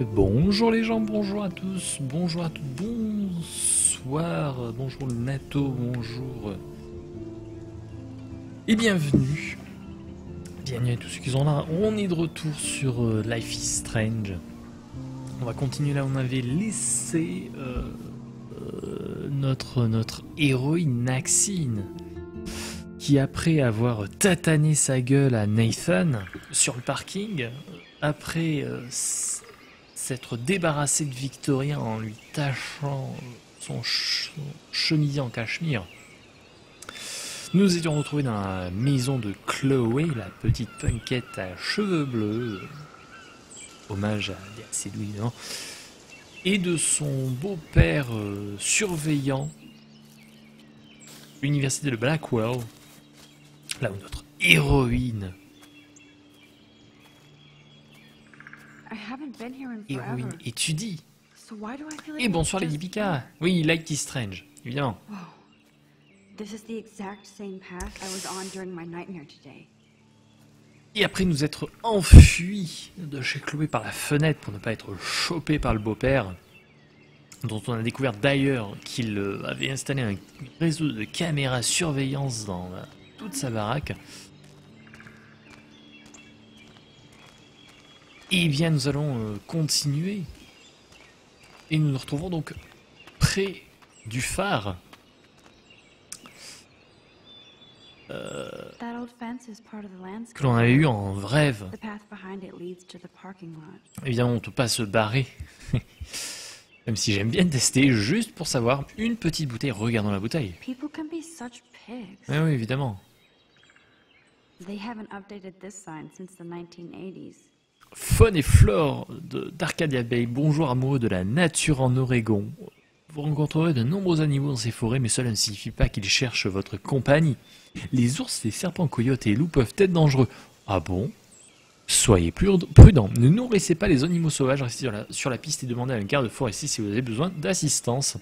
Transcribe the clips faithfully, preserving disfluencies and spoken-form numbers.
Bonjour les gens, bonjour à tous, bonjour à tous, bonsoir, bonjour Nato, bonjour et bienvenue, bienvenue à tous ceux qui sont là. On est de retour sur euh, Life is Strange. On va continuer là, on avait laissé euh, euh, notre, notre héroïne Maxine, qui après avoir tatané sa gueule à Nathan sur le parking, après euh, s'être débarrassé de Victoria en lui tachant son, ch son chemisier en cachemire. Nous étions retrouvés dans la maison de Chloé, la petite punkette à cheveux bleus, hommage à Dirk Sedoui, non, et de son beau-père euh, surveillant, l'université de Blackwell, là où notre héroïne Héroïne étudie. Et bonsoir les Dipika. Oui, Life is Strange, évidemment. Et après nous être enfuis de chez Chloé par la fenêtre pour ne pas être chopé par le beau-père, dont on a découvert d'ailleurs qu'il avait installé un réseau de caméras surveillance dans toute sa baraque. Eh bien, nous allons euh, continuer et nous nous retrouvons donc près du phare. Euh, que l'on avait eu en rêve. Évidemment, on ne peut pas se barrer. Même si j'aime bien tester, juste pour savoir, une petite bouteille, regardons la bouteille. Oui, oui, évidemment. They haven't updated this sign since the nineteen eighties. Faune et flore d'Arcadia Bay, bonjour amoureux de la nature en Oregon. Vous rencontrerez de nombreux animaux dans ces forêts, mais cela ne signifie pas qu'ils cherchent votre compagnie. Les ours, les serpents, coyotes et loups peuvent être dangereux. Ah bon? Soyez plus prudents. Ne nourrissez pas les animaux sauvages, restez sur la, sur la piste et demandez à un garde forestier si vous avez besoin d'assistance.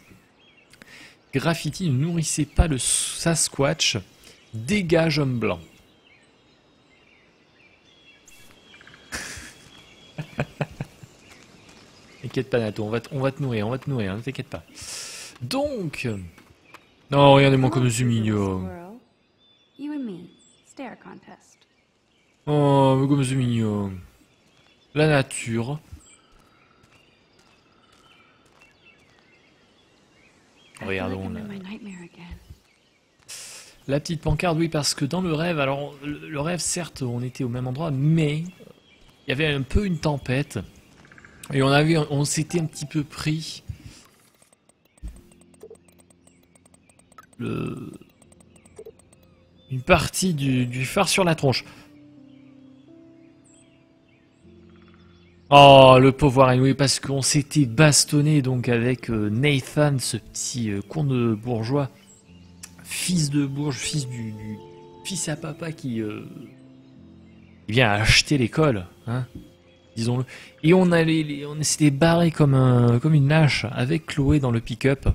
Graffiti, ne nourrissez pas le Sasquatch. Dégage homme blanc. T'inquiète pas Nato, on va, on va te nourrir, on va te nourrir, ne t'inquiète pas. Donc... Non, regardez-moi comme c'est mignon. Oh, mais comme c'est mignon. La nature. Regardons là. La petite pancarte, oui, parce que dans le rêve, alors le rêve certes on était au même endroit, mais... Il y avait un peu une tempête et on avait, on s'était un petit peu pris le, une partie du, du phare sur la tronche. Oh le pauvre Warren, oui, parce qu'on s'était bastonné donc avec Nathan, ce petit con de bourgeois, fils de bourge, fils du, du fils à papa qui euh, vient acheter l'école. Hein, disons-le. Et on allait, on s'était barré comme un, comme une lâche avec Chloé dans le pick-up,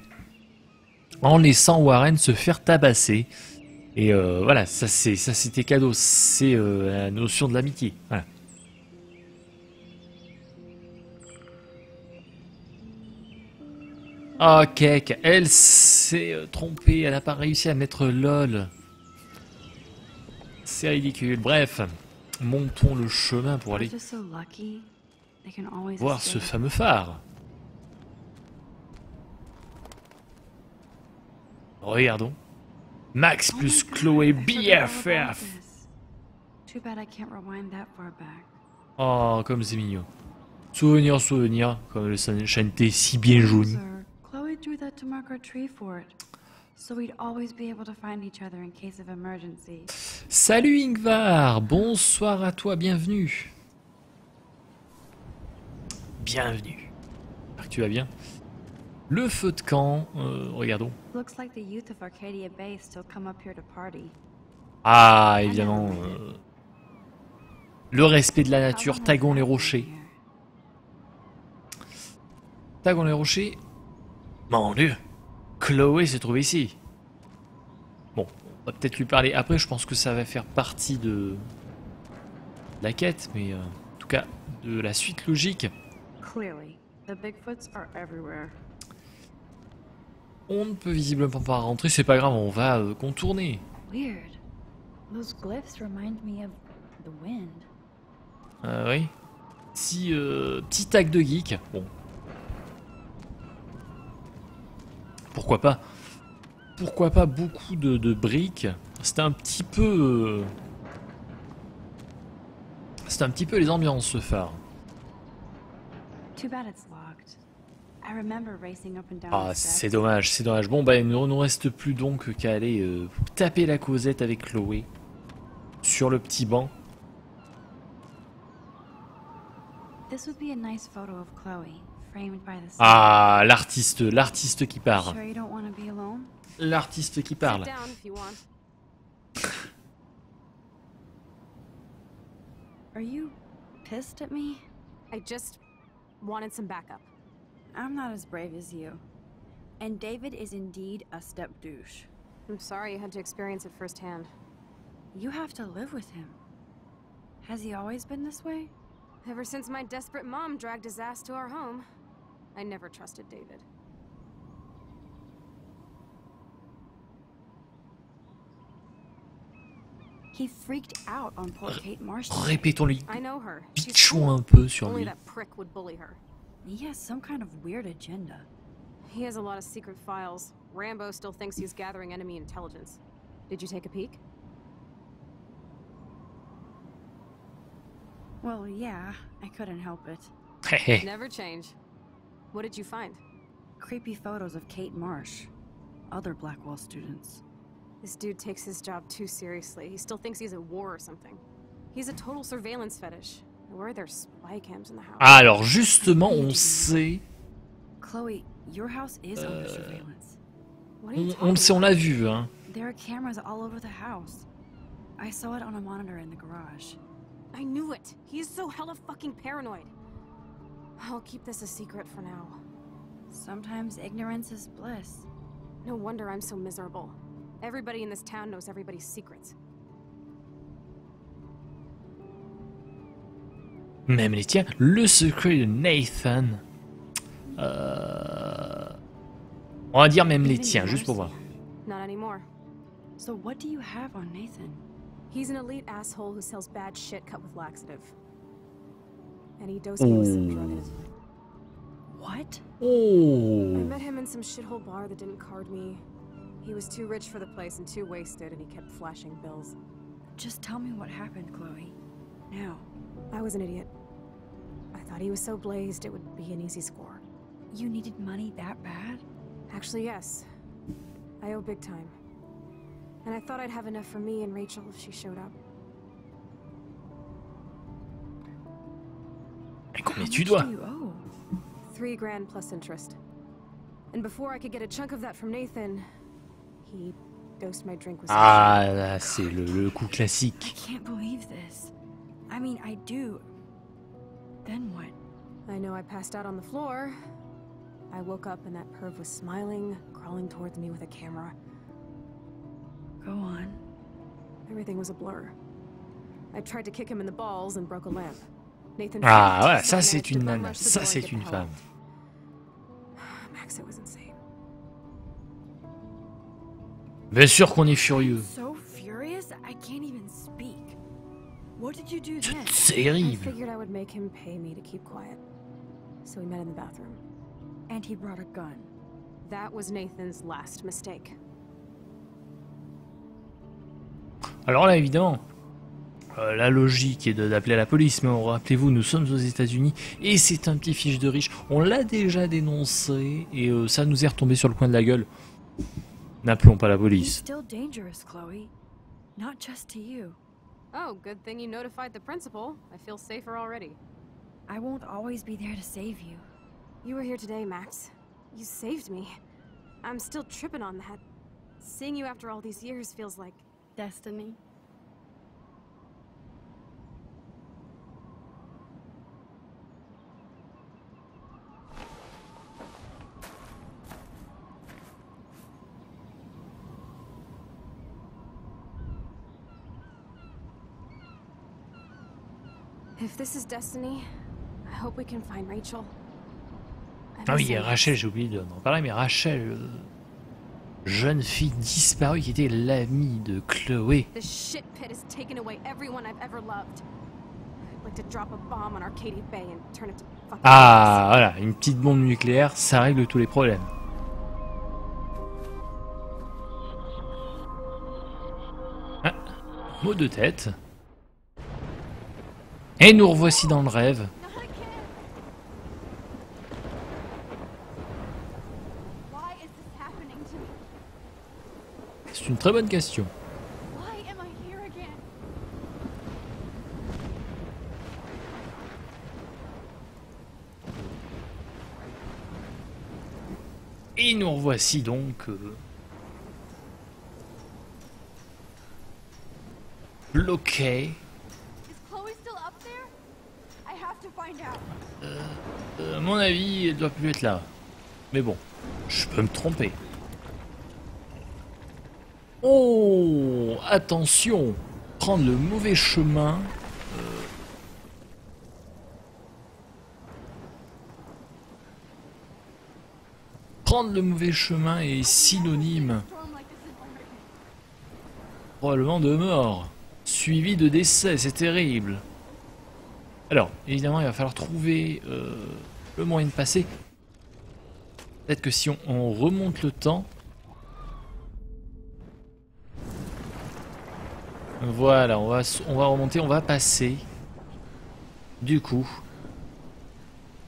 en laissant Warren se faire tabasser. Et euh, voilà, ça c'est, ça c'était cadeau. C'est euh, la notion de l'amitié. Voilà. Oh cake, elle s'est trompée. Elle n'a pas réussi à mettre lol. C'est ridicule. Bref. Montons le chemin pour aller voir ce fameux phare. Regardons. Max plus Chloé B F F. Oh, comme c'est mignon. Souvenir, souvenir, comme le chantait si bien jaune. Salut Ingvar, bonsoir à toi, bienvenue. Bienvenue. J'espère que tu vas bien. Le feu de camp, euh, regardons. Ah, évidemment. Euh, le respect de la nature, taguons les rochers. Taguons les rochers. Mon Dieu, Chloé s'est trouvée ici. Bon, on va peut-être lui parler après, je pense que ça va faire partie de la quête, mais euh, en tout cas de la suite logique. Clearly, the Bigfoots are everywhere. On ne peut visiblement pas rentrer, c'est pas grave, on va euh, contourner. Weird. Those glyphs remind me of the wind. Ah oui. Petit, euh, petit tag de geek. Bon. Pourquoi pas? Pourquoi pas beaucoup de, de briques? C'était un petit peu... Euh, C'était un petit peu les ambiances, ce phare. Ah, c'est dommage, c'est dommage. Bon, bah, il ne nous reste plus donc qu'à aller euh, taper la causette avec Chloé sur le petit banc. Ah, l'artiste, l'artiste qui parle. L'artiste qui parle. Are you pissed at me? I just wanted some backup. I'm not as brave as you. And David is indeed a step douche. I'm sorry you had to experience it firsthand. You have to live with him. Has he always been this way? Ever since my desperate mom dragged his ass to our home, I never trusted David. He freaked out on poor Kate Marsh. Répétons-lui. Pitchons un peu sur lui. He has some kind of weird agenda. He has a lot of secret files. Rambo still thinks he's gathering enemy intelligence. Did you take a peek? Well, yeah, I couldn't help it. Never change. What did you find? Creepy photos of Kate Marsh, other Blackwell students. This dude takes his job too seriously. He still thinks he's at war or something. He's a total surveillance fetish. Where are there spy cams in the house? Ah, alors justement, on sait. Chloé, your house is under surveillance. On le sait, on l'a vu, hein. There are cameras all over the house. I saw it on a monitor in the garage. I knew it. He is so hella fucking paranoid. I'll keep this a secret for now. Sometimes ignorance is bliss. No wonder I'm so miserable. Everybody in this town knows everybody's secrets. Même les tiens, le secret de Nathan. Euh... On va dire même les tiens, juste pour voir. Not anymore. So what do you have on Nathan? He's an elite asshole who sells bad shit cut with laxative. And he doses me with some drug. What? Oh. I met him in some shithole bar that didn't card me. He was too rich for the place and too wasted, and he kept flashing bills. Just tell me what happened, Chloé. Now. I was an idiot. I thought he was so blazed it would be an easy score. You needed money that bad? Actually, yes. I owe big time. And I thought I'd have enough for me and Rachel if she showed up. How much do you owe? Three grand plus interest. And before I could get a chunk of that from Nathan, he dosed my drink with some ah, là, c'est le, le coup classique. I can't believe this. I mean, I do. Then what? I know I passed out on the floor. I woke up and that perv was smiling, crawling towards me with a camera. Go on. Everything was a blur. I tried to kick him in the balls and broke a lamp. Nathan. Ah, voilà, ça c'est une nana. Ça c'est une femme. Max, it was insane. Bien sûr qu'on est furieux. So furious, I can't even speak. What did you do then? I figured I would make him pay me to keep quiet. So we met in the bathroom. And he brought a gun. That was Nathan's last mistake. Alors là, évidemment, euh, la logique est d'appeler la police, mais rappelez-vous, nous sommes aux États-Unis et c'est un petit fiche de riche. On l'a déjà dénoncé et euh, ça nous est retombé sur le coin de la gueule. N'appelons pas la police. Oh, good thing you notified the principal. I feel safer already. I won't always be there to save you. You were here today, Max. You saved me. I'm still tripping on that. Seeing you after all these years feels like destiny. If this is destiny, I hope we can find Rachel. Ah oui, Rachel, j'ai oublié de m'en parler, mais Rachel, euh, jeune fille disparue qui était l'amie de Chloé. The shit pit has taken away everyone I've ever loved. Like to drop a bomb on Arcadia Bay and turn it to fucking... Ah, voilà, une petite bombe nucléaire, ça règle tous les problèmes. Ah, mot de tête. Et nous revoici dans le rêve. C'est une très bonne question. Et nous revoici donc euh, bloqués. Euh, euh, à mon avis, elle doit plus être là. Mais bon, je peux me tromper. Oh, attention, prendre le mauvais chemin. Euh... Prendre le mauvais chemin est synonyme probablement de mort, suivi de décès, c'est terrible. Alors, évidemment, il va falloir trouver euh, le moyen de passer. Peut-être que si on, on remonte le temps... Voilà, on va, on va remonter, on va passer, du coup,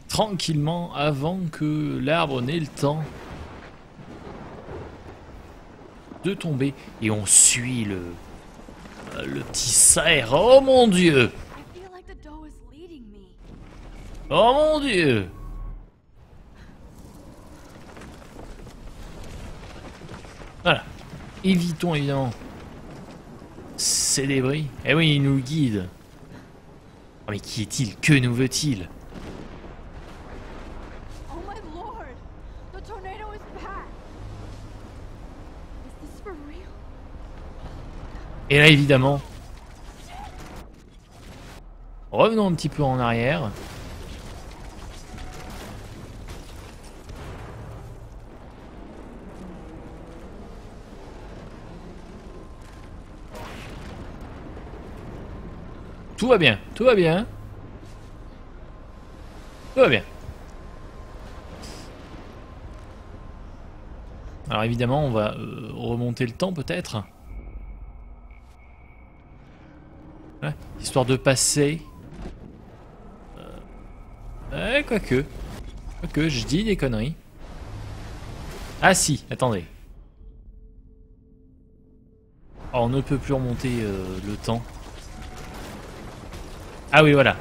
tranquillement, avant que l'arbre n'ait le temps de tomber. Et on suit le, le petit cerf. Oh mon Dieu! Oh mon Dieu! Voilà, évitons évidemment ces débris. Eh oui, il nous guide. Oh, mais qui est-il? Que nous veut-il? Oh my lord, the tornado is back. Is this for real? Et là, évidemment, revenons un petit peu en arrière. Tout va bien, tout va bien. Tout va bien. Alors évidemment, on va euh, remonter le temps peut-être. Ouais, histoire de passer. Euh, ouais, quoique. Quoique, je dis des conneries. Ah si, attendez. Oh, on ne peut plus remonter euh, le temps. Ah oui, voilà.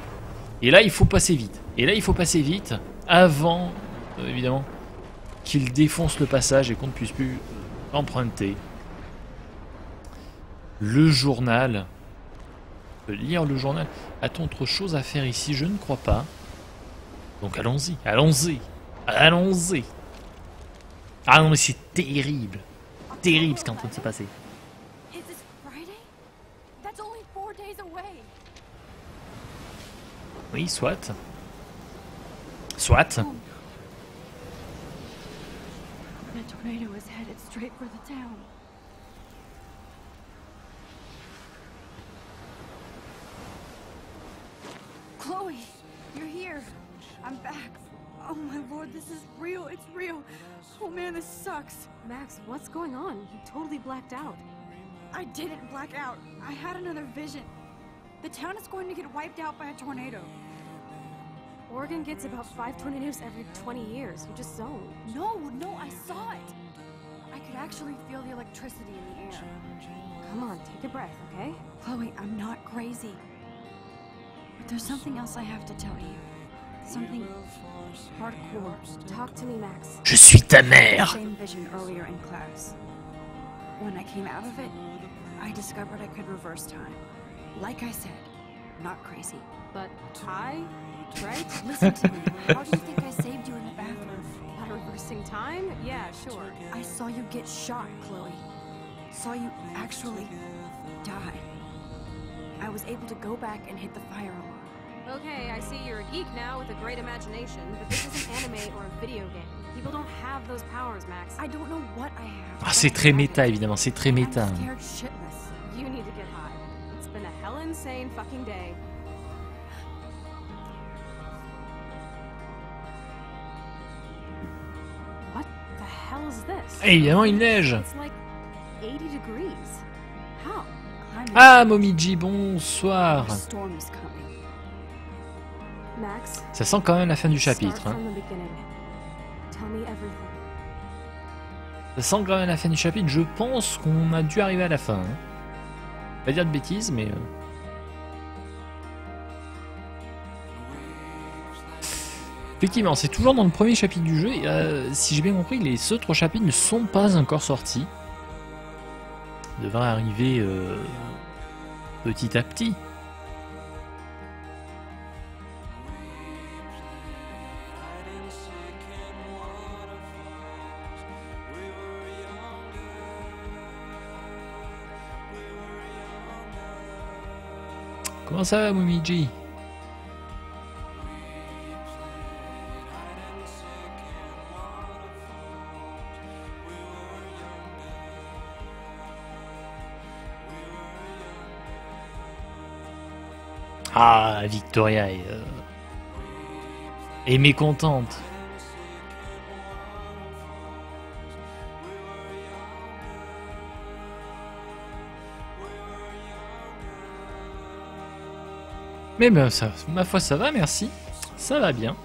Et là, il faut passer vite. Et là, il faut passer vite avant, euh, évidemment, qu'il défonce le passage et qu'on ne puisse plus euh, emprunter. Le journal. On peut lire le journal. A-t-on autre chose à faire ici? Je ne crois pas. Donc allons-y, allons-y, allons-y. Ah non, mais c'est terrible. Terrible ce qui est en train de se passer. Oui, soit. Soit. Chloé, you're here. I'm back. Oh my lord, this is real. It's real. Oh man, this sucks. Max, what's going on? You totally blacked out. I didn't black out. I had another vision. The town is going to get wiped out by a tornado. Oregon gets about five tornadoes every twenty years. You just zoned. No, no, I saw it. I could actually feel the electricity in the air. Come on, take a breath, okay? Chloé, I'm not crazy. But there's something else I have to tell you. Something hardcore. Talk to me, Max. Je suis ta mère. Same vision earlier in class. When I came out of it, I discovered I could reverse time. Like I said, not crazy, but I right? Listen to me. How do you think I saved you in the bathroom? By reversing time? Yeah, sure. I saw you get shot, Chloé. Saw you actually die. I was able to go back and hit the fire alarm. okay, I see you're a geek now with a great imagination, but this is an anime or a video game. People don't have those powers, Max. I don't know what I have. Ah, c'est très méta, évidemment, c'est très méta. You need to get high. It's been a hell insane fucking day. What the hell is this? Et évidemment, il neige. Ah, Momiji, bonsoir. Ça sent quand même la fin du chapitre. Hein. Ça sent quand même la fin du chapitre. Je pense qu'on a dû arriver à la fin. Hein. Pas dire de bêtises, mais... Effectivement, c'est toujours dans le premier chapitre du jeu. Et, euh, si j'ai bien compris, les ce trois chapitres ne sont pas encore sortis. Devrait arriver euh, petit à petit. Comment ça va, Momiji? Ah, Victoria est, euh, est mécontente. Mais ben, ça, ma foi, ça va, merci. Ça va bien.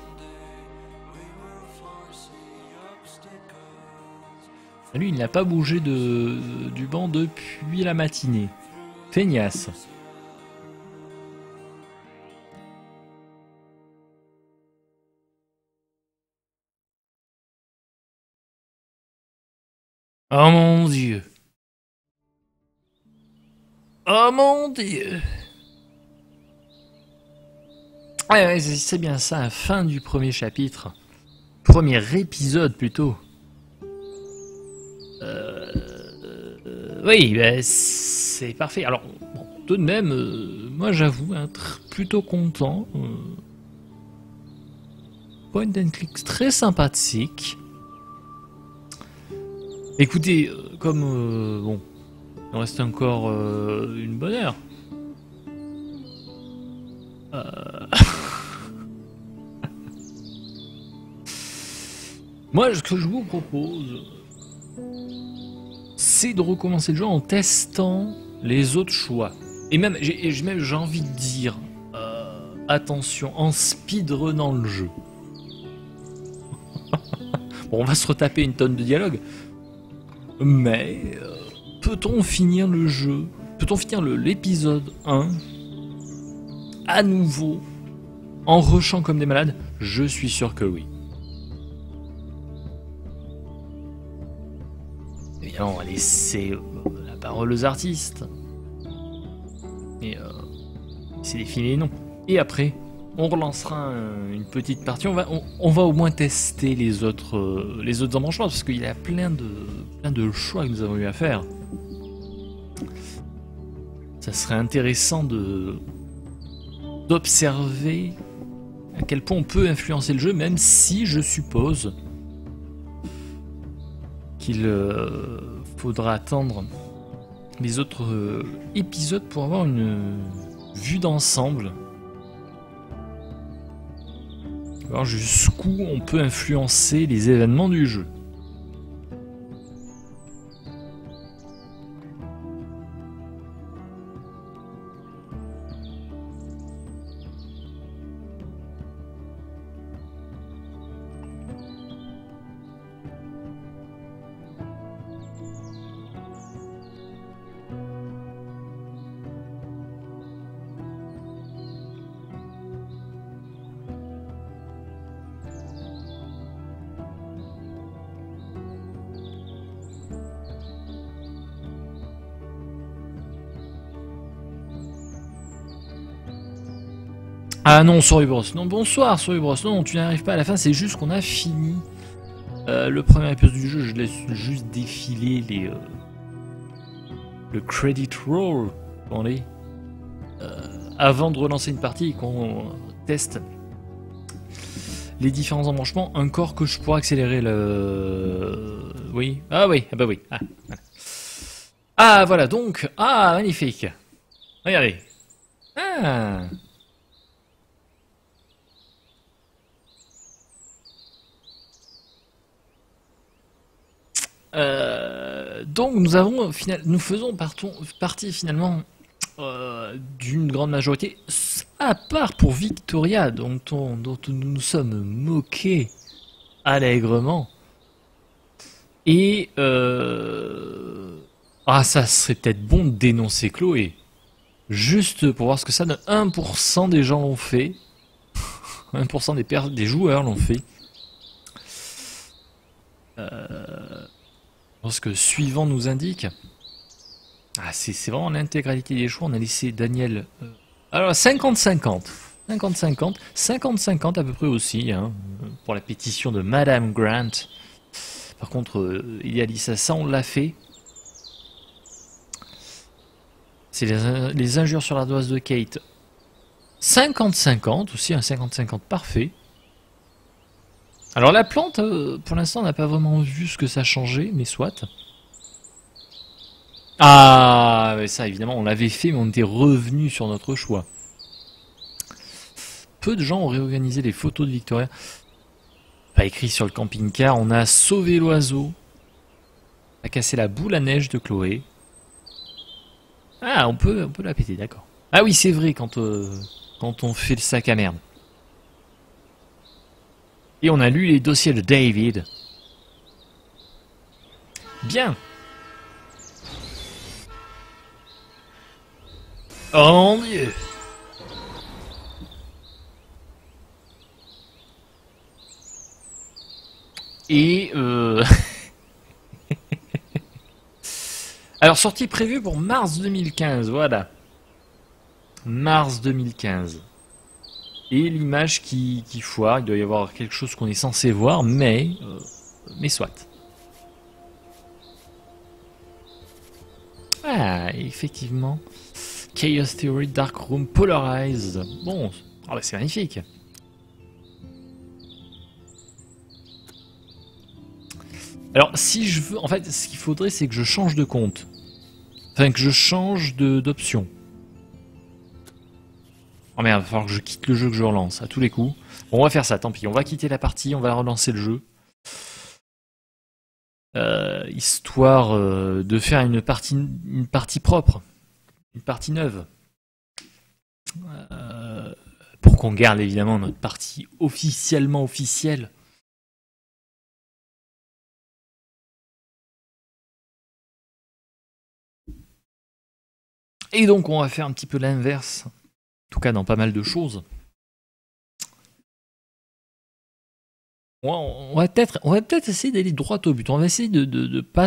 Lui, il n'a pas bougé de, du banc depuis la matinée. Feignasse. Oh mon Dieu. Oh mon Dieu. Ouais, ouais, c'est bien ça, fin du premier chapitre. Premier épisode plutôt. Euh, euh, oui, bah, c'est parfait. Alors, bon, tout de même, euh, moi j'avoue, hein, plutôt content. Euh, point and click très sympathique. Écoutez, comme euh, bon, il reste encore euh, une bonne heure. Euh... Moi, ce que je vous propose, c'est de recommencer le jeu en testant les autres choix. Et même, j'ai envie de dire, euh, attention, en speedrunant le jeu. Bon, on va se retaper une tonne de dialogue. Mais euh, peut-on finir le jeu? Peut-on finir l'épisode un à nouveau en rushant comme des malades? Je suis sûr que oui. Évidemment, on va laisser euh, la parole aux artistes. Et euh, c'est défini, non. Et après, on relancera un, une petite partie. On va, on, on va au moins tester les autres, euh, les autres embranchements, parce qu'il y a plein de, plein de choix que nous avons eu à faire. Ça serait intéressant de d'observer à quel point on peut influencer le jeu, même si je suppose qu'il euh, faudra attendre les autres euh, épisodes pour avoir une vue d'ensemble. Alors jusqu'où on peut influencer les événements du jeu. Ah non, Sorubros, non, bonsoir Sorubros, non, tu n'arrives pas à la fin, c'est juste qu'on a fini euh, le premier épisode du jeu. Je laisse juste défiler les, euh, le credit roll, on les, euh, avant de relancer une partie et qu'on teste les différents embranchements, un corps que je pourrais accélérer le... Oui. Ah oui, ah bah oui. Ah, voilà. Ah voilà donc. Ah magnifique. Regardez. Ah. Euh, donc nous avons final, nous faisons partons, partie finalement euh, d'une grande majorité, à part pour Victoria dont, on, dont nous nous sommes moqués allègrement. Et euh... ah ça serait peut-être bon de dénoncer Chloé, juste pour voir ce que ça donne. un pour cent des gens l'ont fait, un pour cent des, per des joueurs l'ont fait. Euh... Ce que suivant nous indique, ah, c'est vraiment l'intégralité des choix. On a laissé Daniel. Euh, alors cinquante cinquante, cinquante cinquante, cinquante cinquante à peu près aussi hein, pour la pétition de Madame Grant. Par contre, euh, il y a Lisa, ça on l'a fait. C'est les, les injures sur la doise de Kate. cinquante cinquante aussi, un cinquante cinquante parfait. Alors la plante, pour l'instant, on n'a pas vraiment vu ce que ça changeait, mais soit. Ah, ça évidemment, on l'avait fait, mais on était revenu sur notre choix. Peu de gens ont réorganisé les photos de Victoria. Pas écrit sur le camping-car, on a sauvé l'oiseau. On a cassé la boule à neige de Chloé. Ah, on peut, on peut la péter, d'accord. Ah oui, c'est vrai, quand, euh, quand on fait le sac à merde. Et on a lu les dossiers de David. Bien. Oh mon Dieu. Et... Euh... Alors, sortie prévue pour mars deux mille quinze, voilà. mars deux mille quinze. Et l'image qui, qui foire, il doit y avoir quelque chose qu'on est censé voir, mais, euh, mais soit. Ah, effectivement. Chaos Theory, Dark Room, Polarized. Bon, oh, c'est magnifique. Alors, si je veux, en fait, ce qu'il faudrait, c'est que je change de compte. Enfin, que je change d'option. Oh merde, il va falloir que je quitte le jeu, que je relance, à tous les coups. Bon, on va faire ça, tant pis. On va quitter la partie, on va relancer le jeu. Euh, histoire euh, de faire une partie, une partie propre. Une partie neuve. Euh, pour qu'on garde évidemment notre partie officiellement officielle. Et donc, on va faire un petit peu l'inverse. En tout cas dans pas mal de choses. On va peut-être peut essayer d'aller droit au but. On va essayer de ne de, de pas,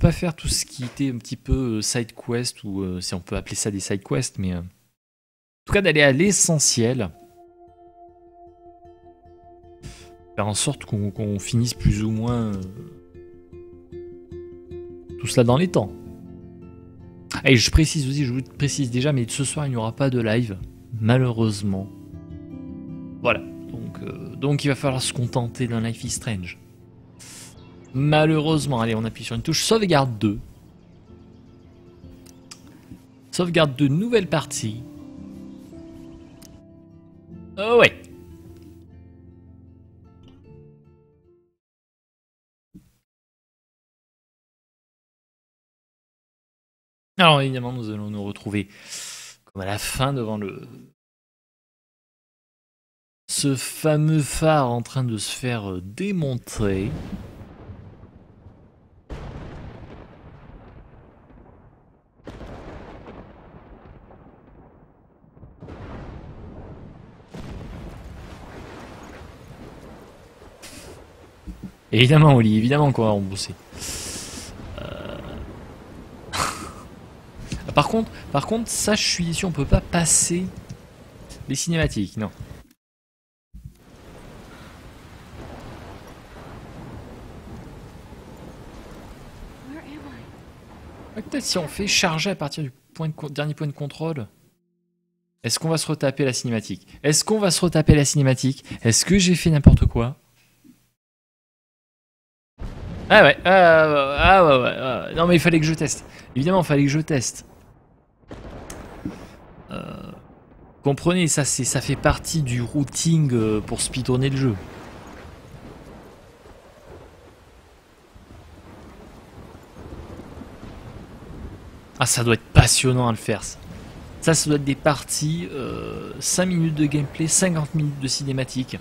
pas faire tout ce qui était un petit peu side quest, ou euh, si on peut appeler ça des side quests, mais euh, en tout cas d'aller à l'essentiel. Faire en sorte qu'on qu'on finisse plus ou moins euh, tout cela dans les temps. Et je précise aussi, je vous précise déjà, mais ce soir il n'y aura pas de live, malheureusement. Voilà, donc, euh, donc il va falloir se contenter d'un Life is Strange. Malheureusement, allez, on appuie sur une touche, sauvegarde deux. Sauvegarde deux, nouvelle partie. Oh ouais. Alors évidemment, nous allons nous retrouver comme à la fin devant le ce fameux phare en train de se faire démontrer. Évidemment, Oli, évidemment qu'on va rembourser. Par contre, par contre, ça, je suis ici, on peut pas passer les cinématiques, non. Ouais, peut-être si on fait charger à partir du point de, dernier point de contrôle. Est-ce qu'on va se retaper la cinématique? Est-ce qu'on va se retaper la cinématique? Est-ce que j'ai fait n'importe quoi? Ah ouais, euh, ah ouais, ouais, ah, non mais il fallait que je teste. Évidemment, il fallait que je teste. Euh, comprenez, ça, c'est, ça fait partie du routing pour speedrunner le jeu. Ah, ça doit être passionnant à le faire, ça. Ça, ça doit être des parties, euh, cinq minutes de gameplay, cinquante minutes de cinématique.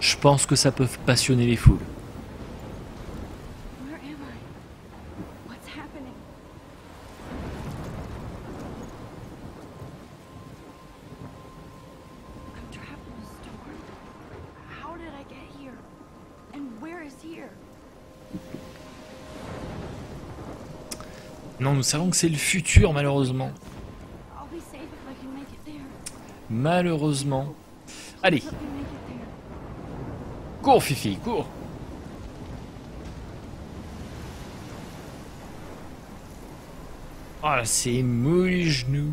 Je pense que ça peut passionner les foules. Non, nous savons que c'est le futur, malheureusement. Malheureusement. Allez. Cours, Fifi, cours. Ah, oh, c'est mou les genoux.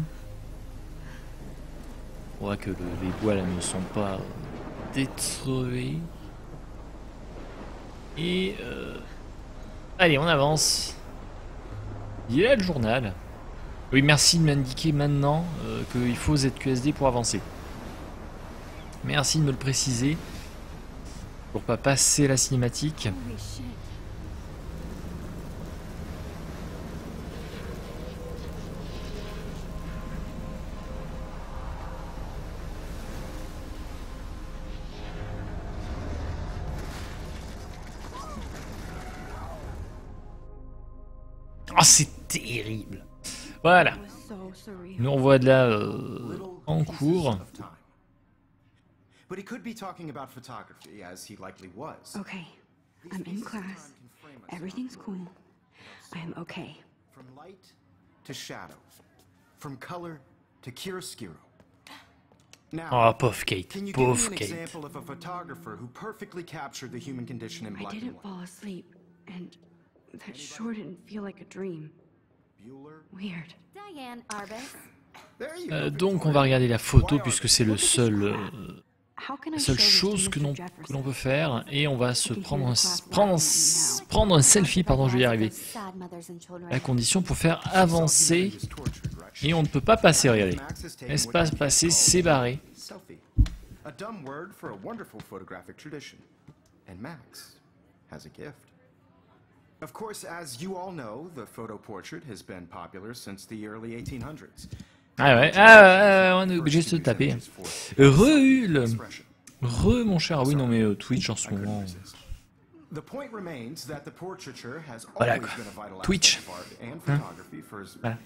On voit que le, les bois là ne sont pas détruits. Et... Euh... Allez, on avance. Il est là le journal. Oui, merci de m'indiquer maintenant euh, qu'il faut Z Q S D pour avancer. Merci de me le préciser. Pour pas passer la cinématique. Oh, c'est terrible. Voilà. Nous on voit de là euh, en cours. But he could be talking about photography as he likely was. Okay. I'm in class. Everything's cool. I am okay. From light to shadow. From color to chiaroscuro. Now, oh, pauvre Kate. Pauvre Kate. Example of a photographer who perfectly captured the human condition in black and white. I didn't fall asleep and that sure didn't feel like a dream. Weird. Euh, donc on va regarder la photo puisque c'est le seul, euh, la seule chose que l'on peut faire et on va se prendre un, prendre, prendre un selfie, pardon, je vais y arriver. La condition pour faire avancer et on ne peut pas passer, regardez. L'espace passé, c'est barré. Of course, as you all know, the photo portrait has been popular since the early eighteen hundreds. Ah ouais, ah, ah, on est obligé de se taper. Re-hule, re mon cher, oui non mais euh, Twitch en ce moment. Voilà quoi, Twitch. Hein? Voilà.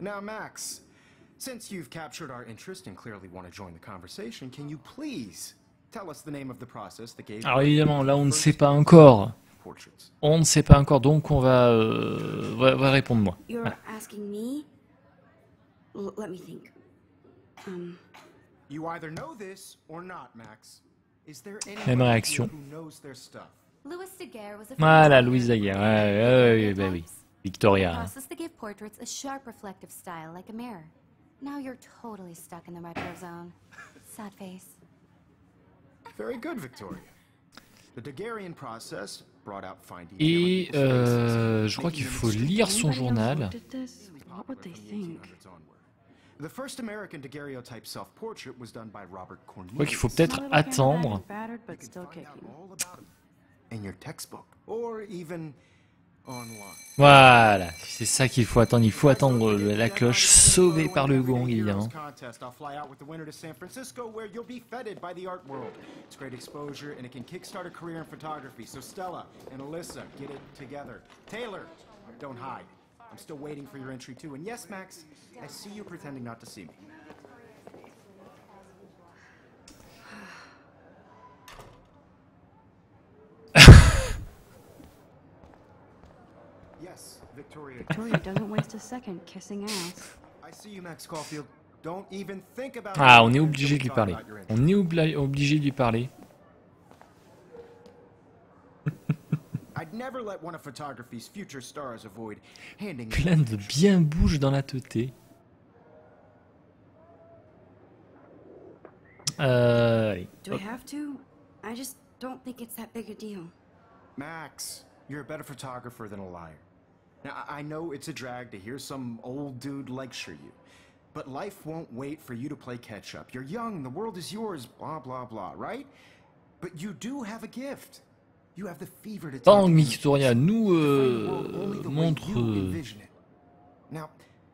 Now Max, since you've captured our interest and clearly want to join the conversation, can you please? Alors évidemment, là on ne sait pas encore. On ne sait pas encore, donc on va, euh, va, va répondre moi. Voilà. Même réaction. Voilà, Louise Daguerre. Ouais, ouais, ouais, bah oui. Victoria. Et euh, je crois qu'il faut lire son journal. Je crois qu'il faut peut-être attendre. Voilà, c'est ça qu'il faut attendre. Il faut attendre la cloche sauvée par le gong, évidemment. Yes, Victoria. Victoria doesn't waste a second kissing ass. I see you, Max Caulfield. Don't even think about. Ah, on est obligé de lui parler. On est obligé de lui parler. I'd never let one of photography's future stars avoid handing. Clan de bien bouge dans la teuté. Euh, allez. Do I have to? I just don't think it's that big a deal. Max, you're a better photographer than a liar. Now, I know it's a drag to hear some old dude lecture you, but life won't wait for you to play catch up. You're young, the world is yours, blah blah blah, right? But you do have a gift. You have the fever to tell. Victoria nous euh, montre euh,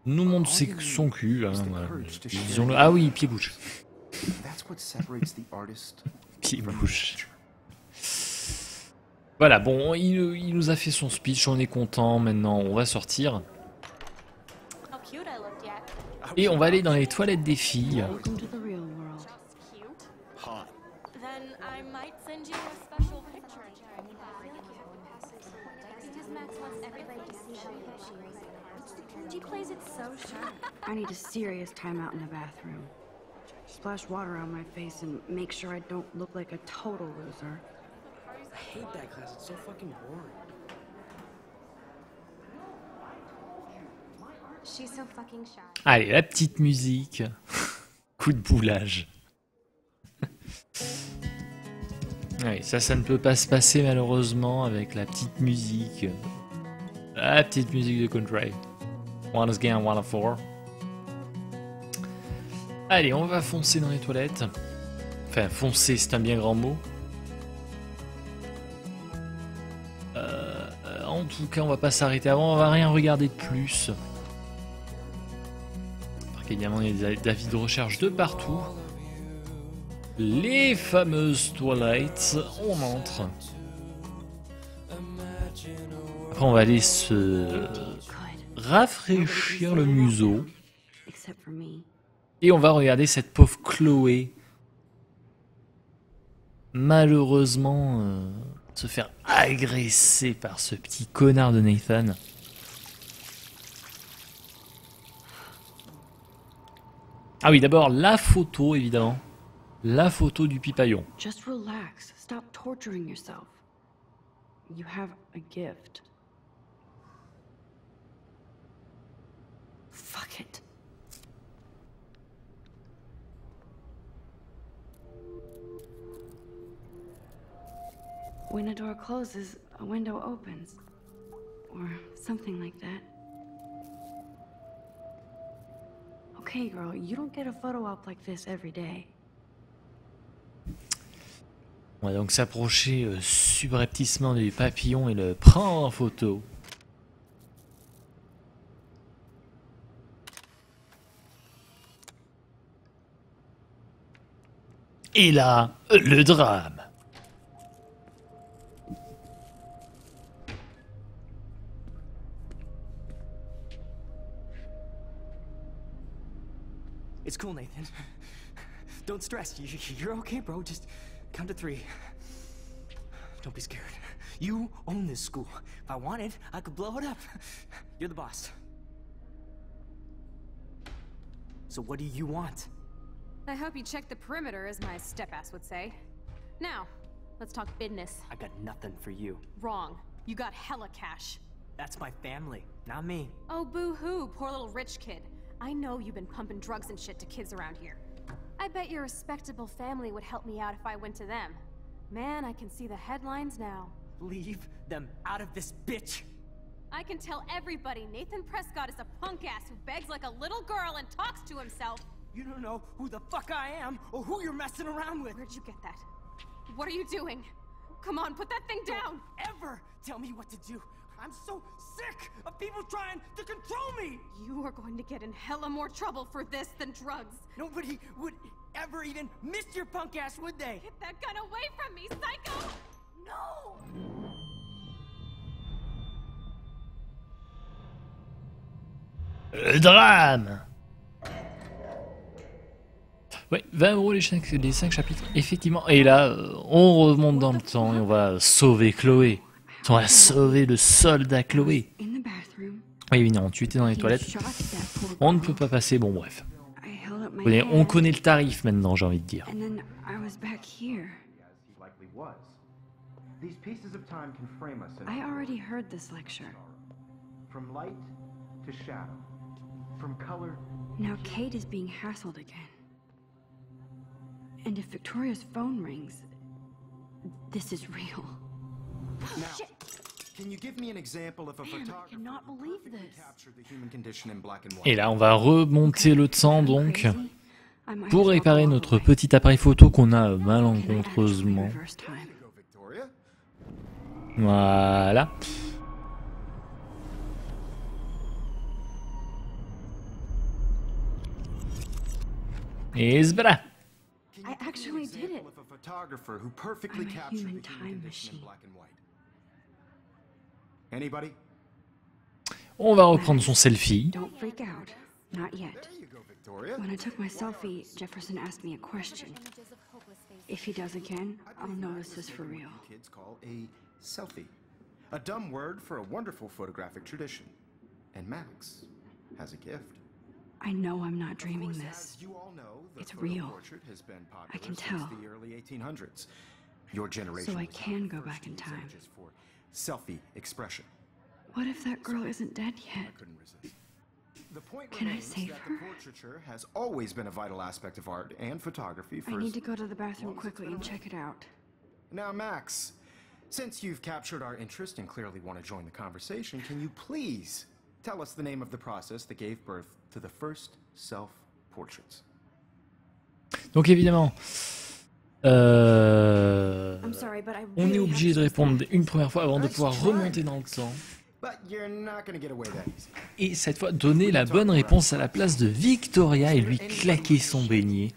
nous montre ses, son cul. Hein, voilà. Disons-le. Ah oui, pied bouche. Pied bouche. Voilà, bon, il, il nous a fait son speech, on est content, maintenant on va sortir. Et on va aller dans les toilettes des filles. Splash water on my face and make sure I don't look like a total loser. I hate that class, it's so fucking boring. She's so fucking shy. Allez, la petite musique. Coup de boulage. Allez, ça, ça ne peut pas se passer malheureusement avec la petite musique. La petite musique de Country. Once again, one of four. Allez, on va foncer dans les toilettes. Enfin, foncer, c'est un bien grand mot. Euh, en tout cas, on va pas s'arrêter avant, on va rien regarder de plus. Parce qu'évidemment, il y a des avis de recherche de partout. Les fameuses toilettes, on entre. Après, on va aller se rafraîchir le museau. Et on va regarder cette pauvre Chloé, malheureusement, euh, se faire agresser par ce petit connard de Nathan. Ah oui, d'abord la photo, évidemment. La photo du pipaillon. Just relax, stop torturing yourself. You have a gift. Fuck it. When a door closes, a window opens, or something like that. Okay, girl, you don't get a photo op like this every day. On va donc s'approcher euh, subrepticement du papillon et le prendre en photo. Et là, le drame. It's cool, Nathan. Don't stress. You're okay, bro. Just count to three. Don't be scared. You own this school. If I wanted, I could blow it up. You're the boss. So what do you want? I hope you check the perimeter, as my step-ass would say. Now, let's talk business. I got nothing for you. Wrong. You got hella cash. That's my family, not me. Oh, boo-hoo, poor little rich kid. I know you've been pumping drugs and shit to kids around here. I bet your respectable family would help me out if I went to them. Man, I can see the headlines now. Leave them out of this bitch! I can tell everybody Nathan Prescott is a punk ass who begs like a little girl and talks to himself. You don't know who the fuck I am or who you're messing around with. Where'd you get that? What are you doing? Come on, put that thing down! Don't ever tell me what to do! I'm so sick of people trying to control me! You are going to get in hella more trouble for this than drugs. Nobody would ever even miss your punk ass, would they? Get that gun away from me, psycho! No! Le drame! Ouais, vingt euros les cinq chapitres, effectivement. Et là, on remonte dans le temps et on va sauver Chloé. On va sauver le soldat Chloé. Oui, oui, non, tu étais dans les toilettes. On ne peut pas passer, bon, bref. On connaît le tarif maintenant, j'ai envie de dire. These pieces of time can frame us. I already heard this lecture. From light to shadow, from color. Now Kate is being hassled again. And if Victoria's phone rings, this is real. Now, shit. Can you give me an example of a photographer who perfectly captured the human condition in black and white? Et là, on va remonter le temps donc pour réparer notre petit appareil photo qu'on a malencontreusement. Voilà. Et voilà. I actually did it. Of a photographer who perfectly captured the human condition in black and white. Anybody? On va reprendre son selfie. Don't freak out. Not yet. When I took my selfie, Jefferson asked me a question. If he does again, I'll know this is for real. Kids call a selfie, a dumb word for a wonderful photographic tradition. And Max has a gift. I know I'm not dreaming this. It's real. I can tell. So I can go back in time. Selfie expression. What if that girl isn't dead yet? The point can I save that her? The portraiture has always been a vital aspect of art and photography. For I need to go to the bathroom quickly and check it out. Now, Max, since you've captured our interest and clearly want to join the conversation, can you please tell us the name of the process that gave birth to the first self-portraits? Donc évidemment, euh, on est obligé de répondre une première fois avant de pouvoir remonter dans le temps. Et cette fois, donner la bonne réponse à la place de Victoria et lui claquer son beignet.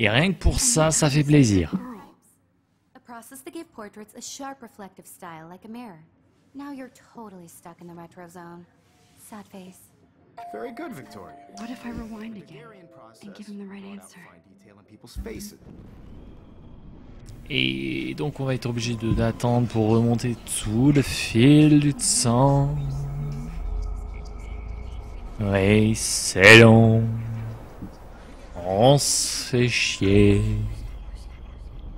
Et rien que pour ça, ça fait plaisir. Et donc on va être obligé d'attendre pour remonter tout le fil du temps. Oui, c'est long. On se fait chier.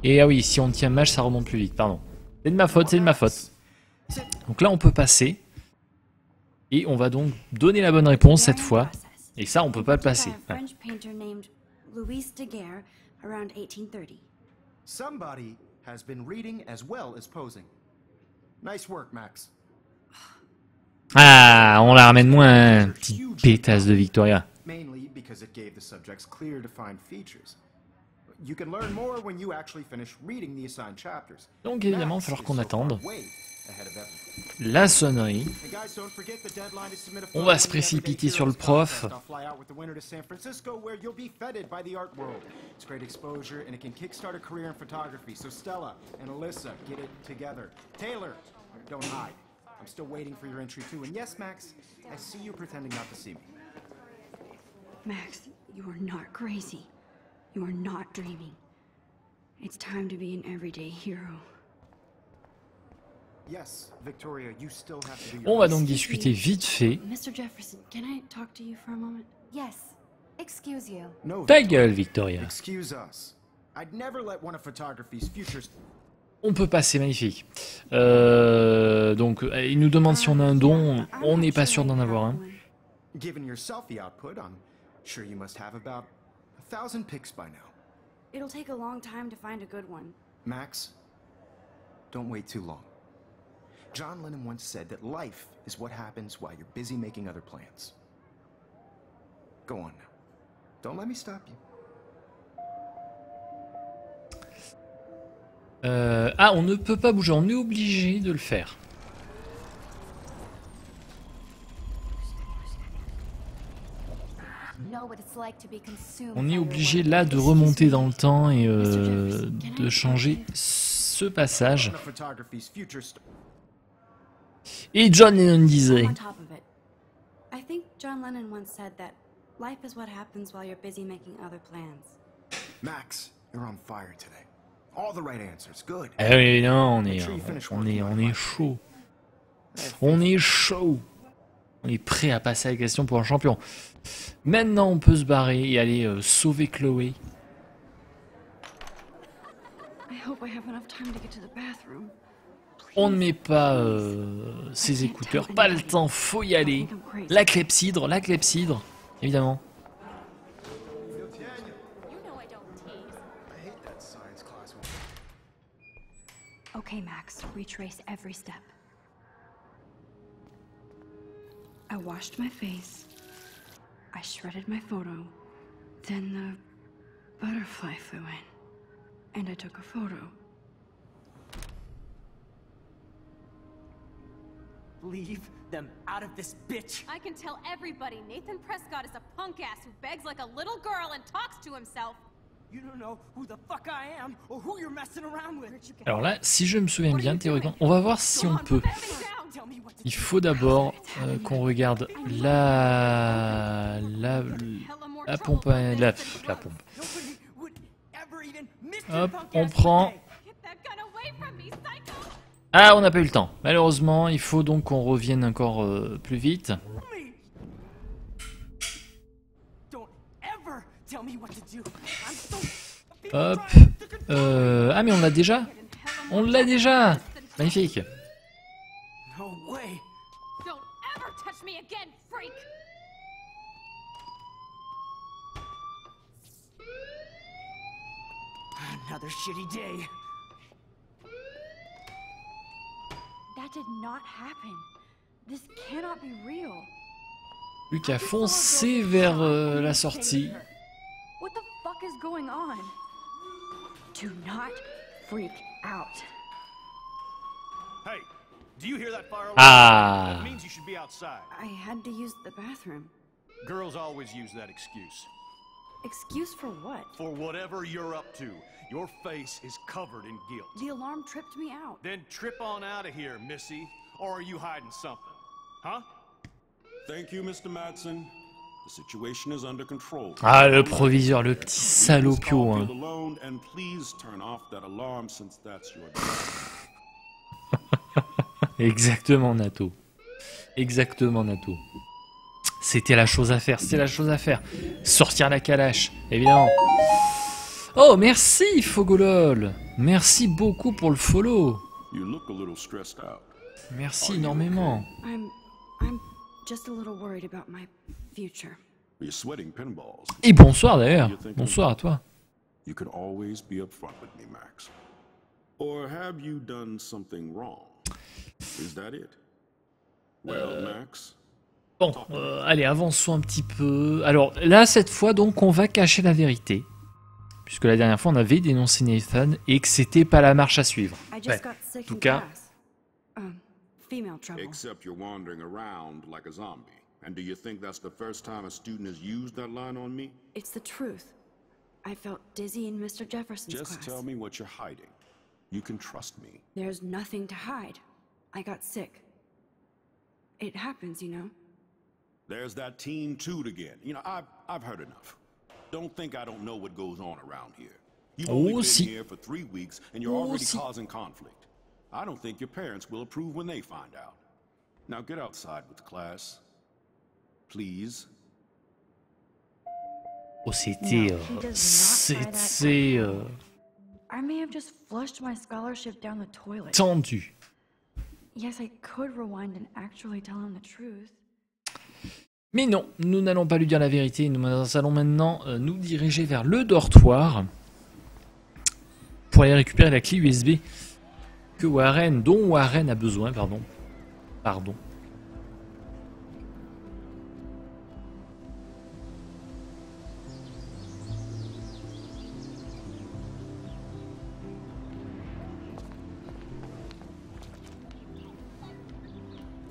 Et ah oui, si on tient match, ça remonte plus vite, pardon. C'est de ma faute, c'est de ma faute. Donc là on peut passer. Et on va donc donner la bonne réponse cette fois. Et ça on peut pas le passer. Ah. Somebody has been reading as well as posing. Nice work, Max. Ah, on la ramène moins, petite pétasse de Victoria. Mainly because it gave the subjects clear defined features. You can learn more when you actually finish reading the assigned chapters. Donc évidemment, il va falloir qu'on attende la sonnerie. On va se précipiter sur le prof. Max, you are not crazy. You are not dreaming. It's time to be an everyday hero. On va donc discuter vite fait. Ta gueule, Victoria. On peut passer, magnifique. Euh, donc, il nous demande si on a un don. On n'est pas sûr d'en avoir un. Max, don't wait too long. John Lennon once said that life is what happens while you're busy making other plans. Go on now. Don't let me stop you. Euh, ah, on ne peut pas bouger, on est obligé de le faire. On est obligé là de remonter dans le temps et euh, de changer ce passage. Et John Lennon disait. Max, you're on fire today. All the right answers, good. Eh oui, non, on est, on est, on est chaud. On est chaud. On est prêt à passer à la question pour un champion. Maintenant, on peut se barrer et aller euh, sauver Chloé. I hope On ne met pas euh, ses écouteurs, pas le temps, faut y aller. La clepsydre, la clepsydre, évidemment. Okay, Max, retrace every step. I washed my face. I shredded my photo. Then the butterfly flew in, and I took a photo. Leave them out of this bitch! I can tell everybody Nathan Prescott is a punk ass who begs like a little girl and talks to himself. You don't know who the fuck I am or who you're messing around with. Alors là, si je me souviens bien, théoriquement, on va voir si on peut. Il faut d'abord euh, qu'on regarde la... la... la pompe à... La... la pompe. Hop, on prend... Ah, on n'a pas eu le temps. Malheureusement, il faut donc qu'on revienne encore euh, plus vite. Hop. Euh... Ah, mais on l'a déjà. On l'a déjà. Magnifique. Another shitty day. That did not happen. This cannot be real. Lucas fonce vers euh, la sortie. What the fuck is going on? Do not freak out. Hey, do you hear that fire alarm? Ah. That means you should be outside. I had to use the bathroom. Girls always use that excuse. Excuse for what? For whatever you're up to. Your face is covered in guilt. The alarm tripped me out. Then trip on out of here, Missy. Or are you hiding something? Huh? Thank you, Mister Madsen. The situation is under control. Ah, le proviseur, le petit salopio, hein. And please turn off that alarm since that's your job. Exactement, Nato. Exactement, Nato. C'était la chose à faire, c'était la chose à faire. Sortir la calache, évidemment. Oh, merci, Fogolol. Merci beaucoup pour le follow. Merci énormément. Et bonsoir, d'ailleurs. Bonsoir à toi. Euh... Bon, euh, allez, avançons un petit peu. Alors là, cette fois, donc, on va cacher la vérité. Puisque la dernière fois, on avait dénoncé Nathan et que c'était pas la marche à suivre. Ouais. En tout cas... It happens, you know. There's that team toot again. You know, I've, I've heard enough. Don't think I don't know what goes on around here. You've only been here for three weeks and you're already causing conflict. I don't think your parents will approve when they find out. Now get outside with the class. Please. Oh, c'était... Euh, c'était... Euh, I may have just flushed my scholarship down the toilet. Tendu. Yes, I could rewind and actually tell him the truth. Mais non, nous n'allons pas lui dire la vérité, nous allons maintenant euh, nous diriger vers le dortoir pour aller récupérer la clé U S B que Warren, dont Warren a besoin, pardon. Pardon.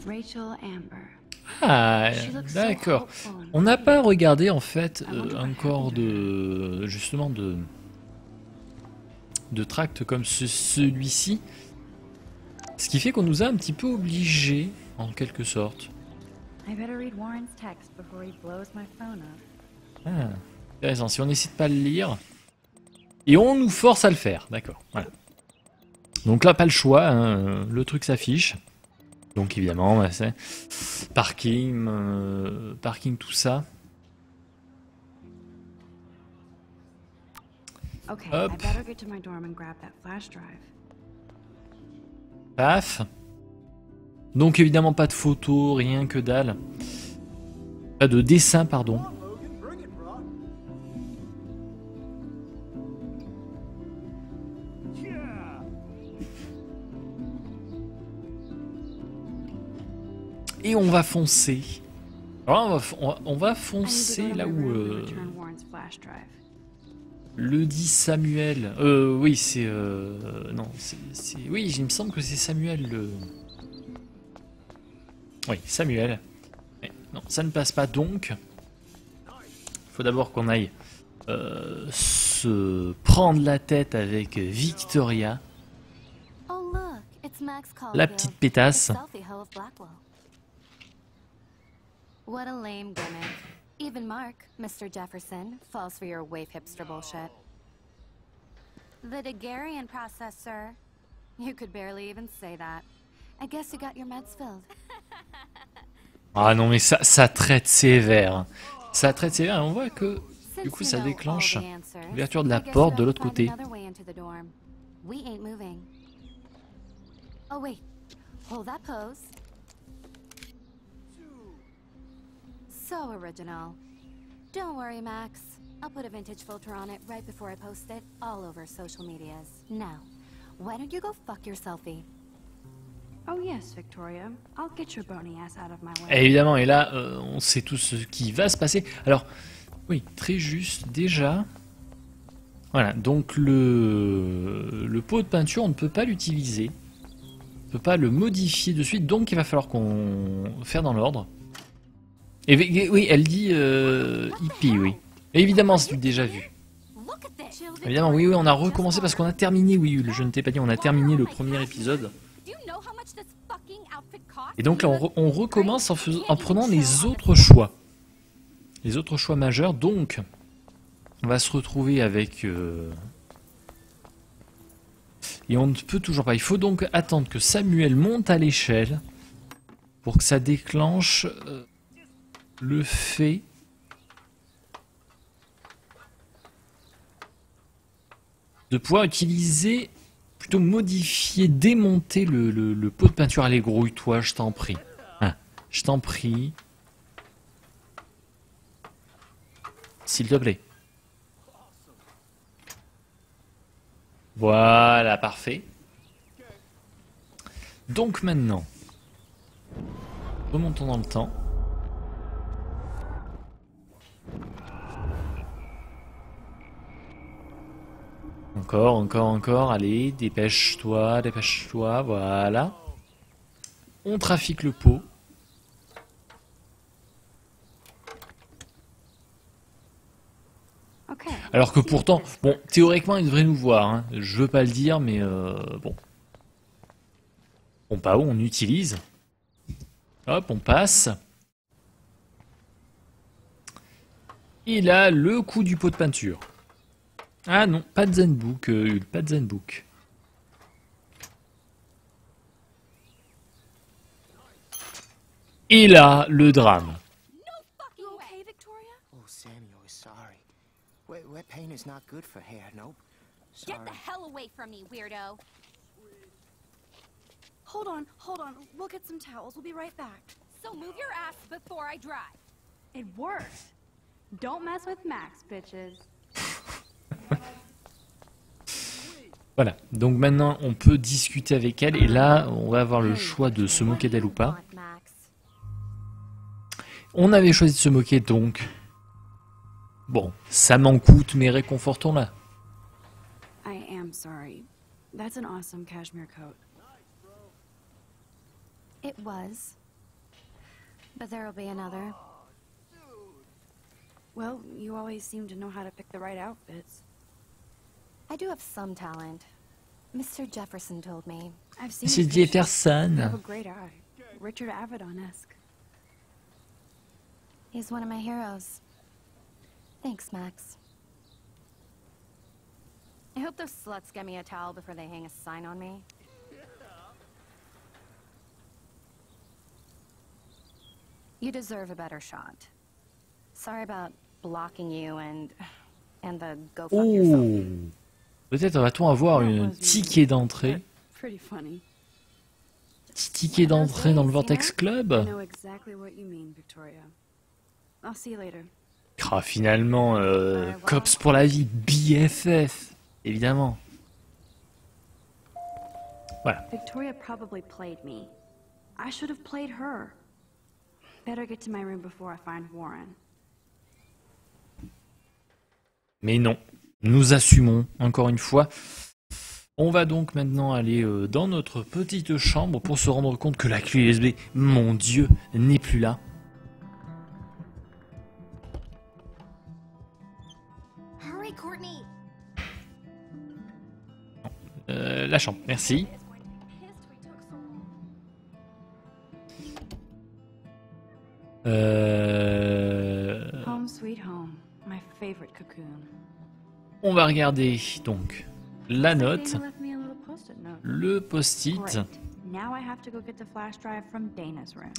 Rachel Amber. Ah, d'accord. On n'a pas regardé en fait euh, encore de justement de de tracts comme ce, celui-ci, ce qui fait qu'on nous a un petit peu obligés en quelque sorte. Ah, intéressant. Si on n'hésite pas à le lire et on nous force à le faire, d'accord. Voilà. Donc là, pas le choix. Hein, le truc s'affiche. Donc évidemment, bah, c'est parking, euh, parking, tout ça. Okay, Hop. I better get to my dorm and grab that flash drive. Paf. Donc évidemment pas de photos, rien que dalle. Pas de dessin, pardon. Et on va foncer. Alors on va, on va, on va foncer là où euh, le dit Samuel. Euh, oui, c'est euh, non, c'est, c'est, oui, il me semble que c'est Samuel. Le... Oui, Samuel. Mais non, ça ne passe pas donc. Il faut d'abord qu'on aille euh, se prendre la tête avec Victoria, la petite pétasse. What a lame gimmick. Even Mark, Mister Jefferson, falls for your wave hipster bullshit. The Daguerrean process, sir. You could barely even say that. I guess you got your meds filled. Ah non mais ça, ça traite sévère. Ça traite sévère et on voit que du coup ça déclenche l'ouverture de la porte de l'autre côté. Oh wait, hold that pose. So original. Don't worry, Max. I'll put a vintage filter on it right before I post it all over social medias. Now, why don't you go fuck your selfie? Oh yes, Victoria. I'll get your bony ass out of my way. Et évidemment, et là, euh, on sait tout ce qui va se passer. Alors, oui, très juste déjà. Voilà, donc le le pot de peinture, on ne peut pas l'utiliser. On ne peut pas le modifier de suite, donc il va falloir qu'on faire dans l'ordre. Et oui, elle dit euh, hippie, oui. Et évidemment, c'est du déjà vu. Évidemment, oui, oui, on a recommencé parce qu'on a terminé, oui, je ne t'ai pas dit, on a terminé le premier épisode. Et donc là, on, re on recommence en, en prenant les autres choix. Les autres choix majeurs, donc, on va se retrouver avec... Euh... Et on ne peut toujours pas. Il faut donc attendre que Samuel monte à l'échelle pour que ça déclenche... Euh... le fait de pouvoir utiliser, plutôt modifier, démonter le, le, le pot de peinture. Allez, grouille-toi, je t'en prie. Hein, je t'en prie. S'il te plaît. Voilà, parfait. Donc maintenant, remontons dans le temps. Encore, encore, encore, allez, dépêche-toi, dépêche-toi, voilà. On trafique le pot. Alors que pourtant, bon, théoriquement, il devrait nous voir, hein. Je veux pas le dire, mais euh, bon. On pas où, on utilise. Hop, on passe. Et là, le coup du pot de peinture. Ah non, pas de Zenbook, euh, Hul, pas de Zenbook. Et là, le drame. Don't mess with Max, bitches. Voilà, donc maintenant on peut discuter avec elle et là on va avoir le choix de se moquer d'elle ou pas. On avait choisi de se moquer donc. Bon, ça m'en coûte mais réconfortons-la. I am sorry. That's an awesome cashmere coat. It was. But there'll be another. Well, you always seem to know how to pick the right outfits. I do have some talent. Mister Jefferson told me. I've seen Mister Jefferson. You have a great eye. Richard Avedon-esque. He's one of my heroes. Thanks, Max. I hope those sluts get me a towel before they hang a sign on me. You deserve a better shot. Sorry about blocking you and Oh, peut-être va-t-on avoir un ticket d'entrée. Petit ticket d'entrée dans le Vortex Club. Ah, finalement, euh, Cops pour la vie, B F F, évidemment. Voilà. Victoria probably played me. I should have played her. Better get to my room before I find Warren. Mais non, nous assumons, encore une fois. On va donc maintenant aller dans notre petite chambre pour se rendre compte que la clé U S B, mon Dieu, n'est plus là. Euh, la chambre, merci. Euh... On va regarder donc la note, le post-it.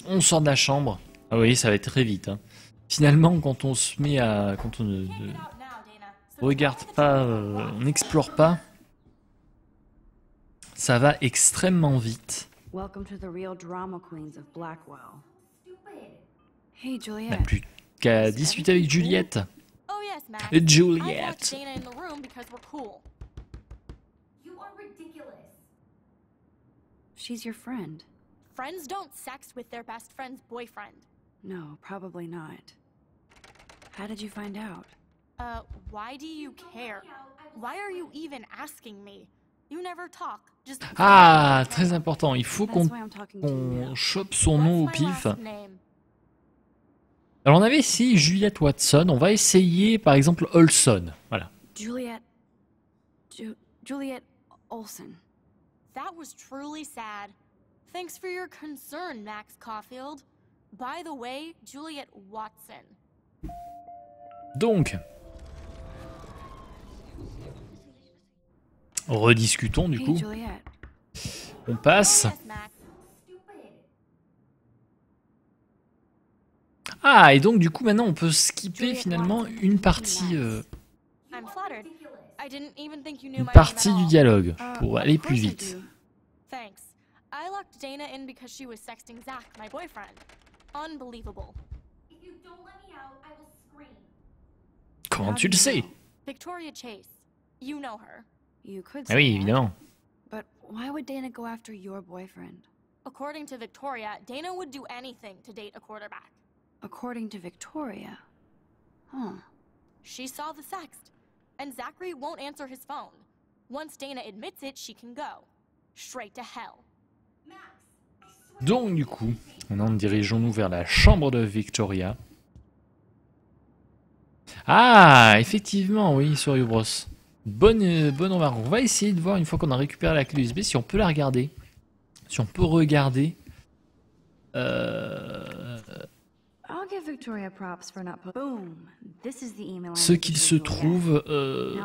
On sort de la chambre. Ah oui, ça va être très vite. Hein. Finalement, quand on se met à, quand on ne, ne regarde pas, euh, on n'explore pas, ça va extrêmement vite. On n'a plus qu'à discuter avec Juliette. Juliette. She's your friend. Friends don't sex with their best friend's boyfriend. No, probably not. How did you find out? Uh, why do you care? Why are you even asking me? You never talk. Just... Ah, très important. Il faut qu'on qu'on chope son nom au pif. Alors on avait essayé Juliet Watson. On va essayer par exemple Olson. Voilà. Juliet. Ju Juliet Olson. That was truly sad. Thanks for your concern, Max Caulfield. By the way, Juliet Watson. Donc, rediscutons du coup. On passe. Ah, et donc du coup maintenant on peut skipper finalement une partie... Euh... Une partie du dialogue pour aller plus vite. Comment tu le sais? Victoria Chase, you know her. Ah oui, évidemment. But why would Dana go after your boyfriend? According to Victoria, Dana would do anything to date a quarterback. According to Victoria, huh? She saw the sext. And Zachary won't answer his phone. Once Dana admits it, she can go straight to hell. Donc du coup, maintenant dirigeons-nous vers la chambre de Victoria. Ah, effectivement, oui, sur You Bros. Bonne, euh, bonne remarque. On va essayer de voir une fois qu'on a récupéré la clé U S B si on peut la regarder, si on peut regarder. Euh... Ce qu'il se trouve, euh,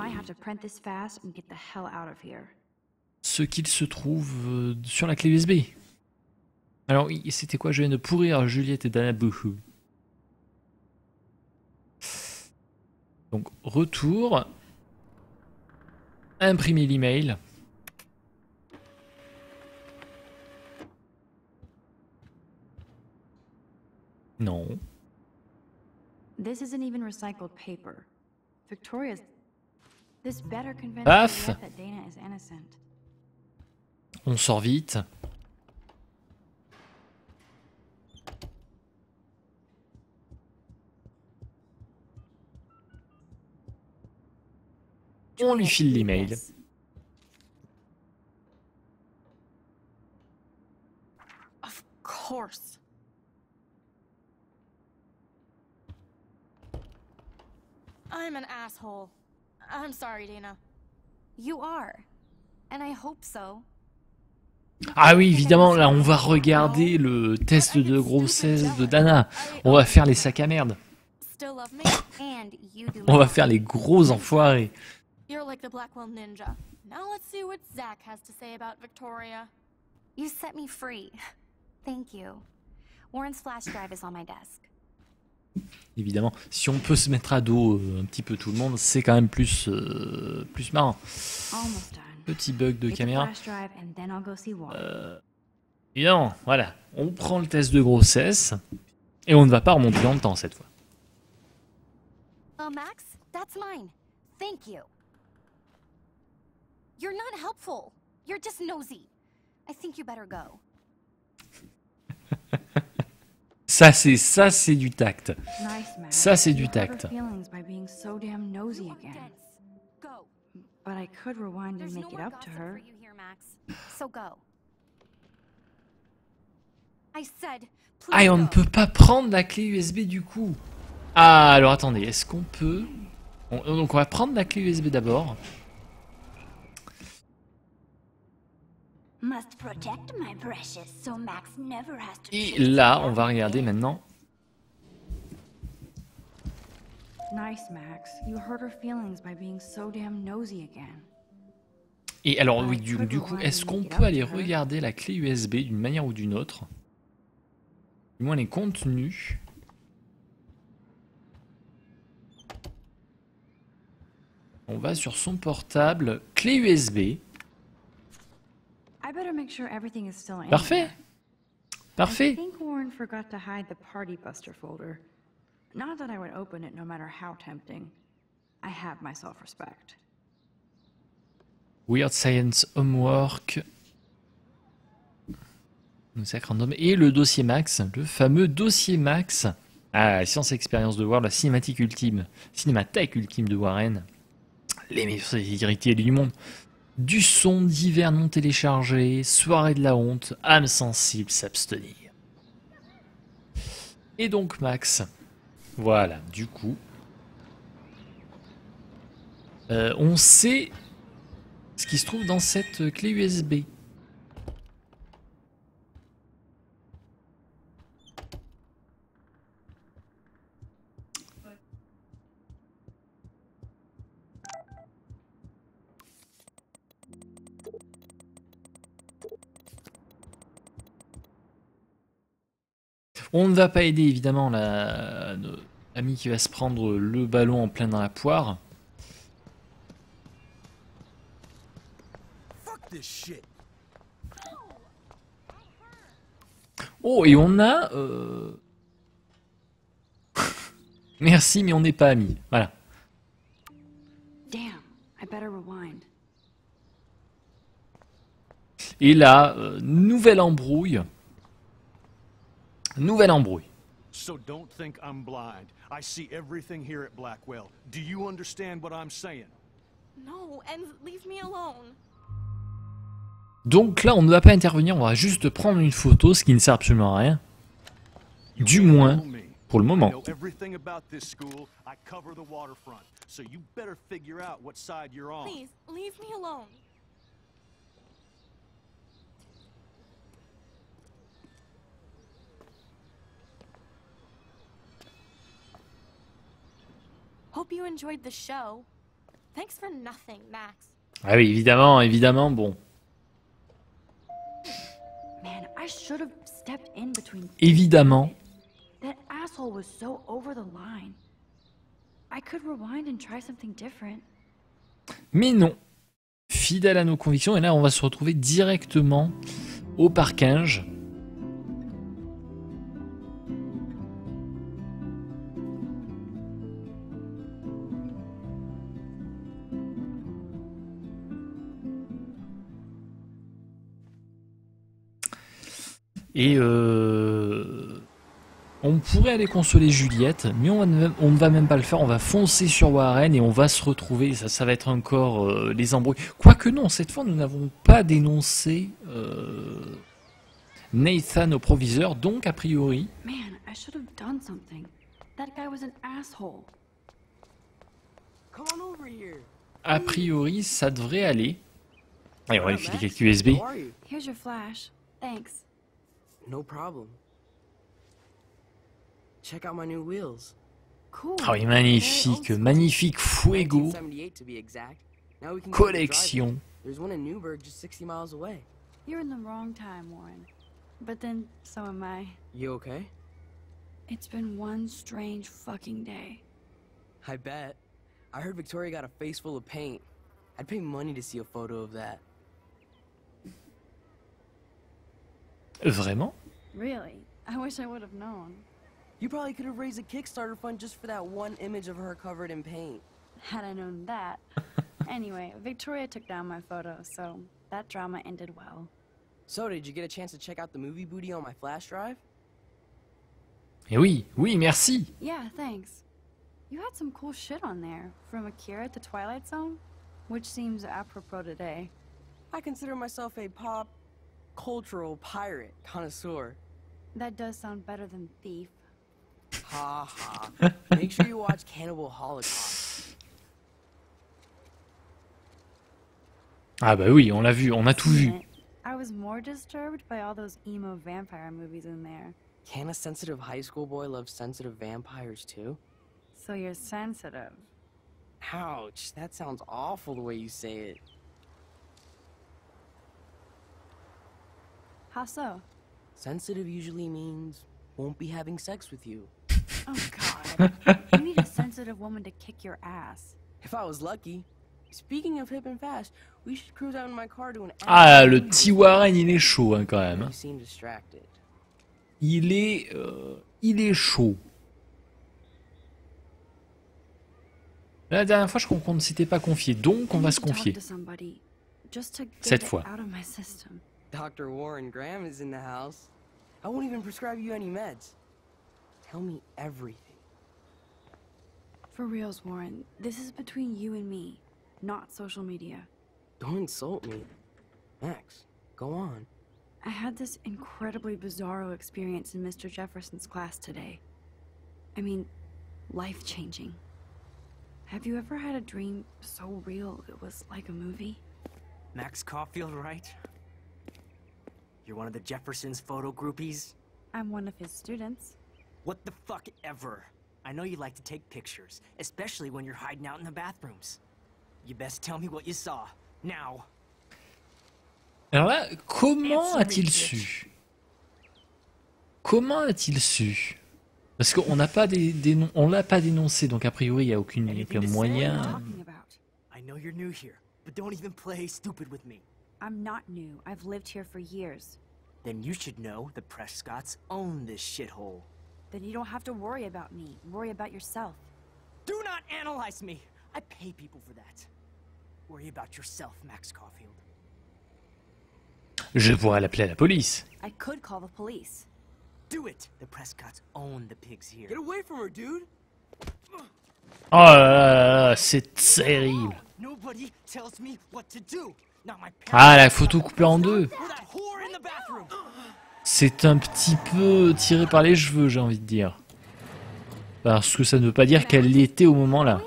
ce qu'il se trouve euh, sur la clé U S B. Alors, c'était quoi? Je viens de pourrir Juliette et Dana Bouhou. Donc, retour. Imprimer l'email. Non. This isn't even recycled paper. Victoria's. This better convince Juliet that Dana is innocent. On sort vite. On lui file l'email. Of course. I'm an asshole. I'm sorry, Dana. You are. And I hope so. Ah oui, évidemment, là on va regarder le test de grossesse de Dana. On va faire les sacs à merde. On va faire les gros enfoirés. You're like the Blackwell ninja. Now let's see what Zach has to say about Victoria. You set me free. Thank you. Warren's flash drive is on my desk. évidemment. Si on peut se mettre à dos euh, un petit peu tout le monde, c'est quand même plus, euh, plus marrant. Petit bug de caméra. Euh, évidemment, voilà. On prend le test de grossesse et on ne va pas remonter dans le temps cette fois. Oh Max, that's mine. Thank you. You're not helpful. You're just nosy. I think you better go. Ça c'est ça c'est du tact. Ça c'est du tact. Ah, et on ne peut pas prendre la clé U S B du coup. Ah, alors attendez, est-ce qu'on peut... On, donc on va prendre la clé U S B d'abord. Et là, on va regarder maintenant. Et alors oui, du, du coup, est-ce qu'on peut aller regarder la clé U S B d'une manière ou d'une autre? Du moins les contenus. On va sur son portable, clé U S B. Parfait. Parfait. Weird Science Homework. Et le dossier Max, le fameux dossier Max. Ah, science expérience de Warren, la cinématique ultime, cinémathèque ultime de Warren. Les mystérieux du monde. Du son d'hiver non téléchargé, soirée de la honte, âme sensible s'abstenir. Et donc Max, voilà, du coup, euh, on sait ce qui se trouve dans cette clé U S B. On ne va pas aider évidemment la l'ami qui va se prendre le ballon en plein dans la poire. Oh, et on a... Euh... Merci, mais on n'est pas amis. Voilà. Et là, euh, nouvelle embrouille. Nouvelle embrouille. So don't think I'm blind. I see everything here at Blackwell. Do you understand what I'm saying? No, and leave me alone. Donc là, on ne va pas intervenir, on va juste prendre une photo, ce qui ne sert absolument à rien. Du moins pour le moment. Please, leave me alone. Ah oui, évidemment, évidemment, bon. Évidemment. Mais non. Fidèle à nos convictions, et là on va se retrouver directement au parkinge. Et euh, on pourrait aller consoler Juliette, mais on, va, on ne va même pas le faire. On va foncer sur Warren et on va se retrouver. Ça, ça va être encore euh, les embrouilles. Quoique non, cette fois, nous n'avons pas dénoncé euh, Nathan au proviseur, donc a priori... A priori, ça devrait aller. Allez, on va lui filer quelques U S B. No problem. Check out my new wheels. Cool. Oh, oui, magnifique, magnifique Fuego. Collection. There's one in Newburgh just sixty miles away. You're in the wrong time, Warren. But then so am I. You okay? It's been one strange fucking day. I bet. I heard Victoria got a face full of paint. I'd pay money to see a photo of that. Vraiment? Really? I wish I would have known. You probably could have raised a Kickstarter fund just for that one image of her covered in paint. Had I known that. Anyway, Victoria took down my photo, so that drama ended well. So, did you get a chance to check out the movie booty on my flash drive? Eh oui, oui, merci. Yeah, thanks. You had some cool shit on there, from Akira to Twilight Zone, which seems apropos today. I consider myself a pop cultural pirate connoisseur. That does sound better than thief. Ha ha. Make sure you watch Cannibal Holocaust. Ah bah oui, on l'a vu, on a tout vu. I was more disturbed by all those emo vampire movies in there. Can a sensitive high school boy love sensitive vampires too? So you're sensitive. Ouch, that sounds awful the way you say it. How so? Sensitive usually means won't be having sex with you. Oh god. You need a sensitive woman to kick your ass. If I was lucky. Speaking of hip and fast, we should cruise out in my car to an... Ah, le petit Warren, il est chaud hein, quand même. Il est... Euh, il est chaud. La dernière fois, je comprends qu'on ne s'était pas confié, donc on va se confier. Cette fois. Doctor Warren Graham is in the house. I won't even prescribe you any meds. Tell me everything. For reals, Warren, this is between you and me, not social media. Don't insult me. Max, go on. I had this incredibly bizarro experience in Mister Jefferson's class today. I mean, life-changing. Have you ever had a dream so real it was like a movie? Max Caulfield, right? You're one of the Jefferson's photo groupies? I'm one of his students. What the fuck ever? I know you like to take pictures, especially when you're hiding out in the bathrooms. You best tell me what you saw, now. Alors là, comment a-t-il su? Comment a-t-il su? Parce qu'on n'a pas des, des non, on l'a pas dénoncé, donc a priori il n'y a aucune moyen. I know you're new here, but don't even play stupid with me. I'm not new. I've lived here for years. Then you should know the Prescotts own this shithole. Then you don't have to worry about me. Worry about yourself. Do not analyze me. I pay people for that. Worry about yourself, Max Caulfield. Je pourrais l'appeler à la police. I could call the police. Do it. The Prescotts own the pigs here. Get away from her, dude. Oh là là, c'est terrible. Nobody tells me what to do. Ah, la photo coupée en deux. C'est un petit peu tiré par les cheveux, j'ai envie de dire. Parce que ça ne veut pas dire qu'elle l'était au moment là.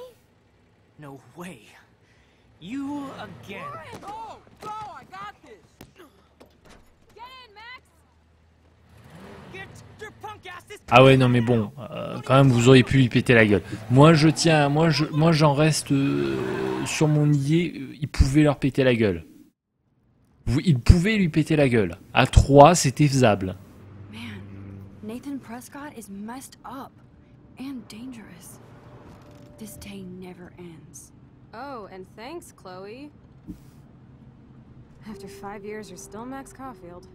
Ah ouais, non mais bon, euh, quand même vous auriez pu lui péter la gueule. Moi je tiens, moi je, moi j'en reste euh, sur mon idée, euh, ils pouvaient leur péter la gueule. Il pouvait lui péter la gueule. À trois, c'était faisable. Man, Nathan Prescott is messed up and dangerous. This day never ends. Oh, and thanks, Chloé. After five years, you're still Max Caulfield.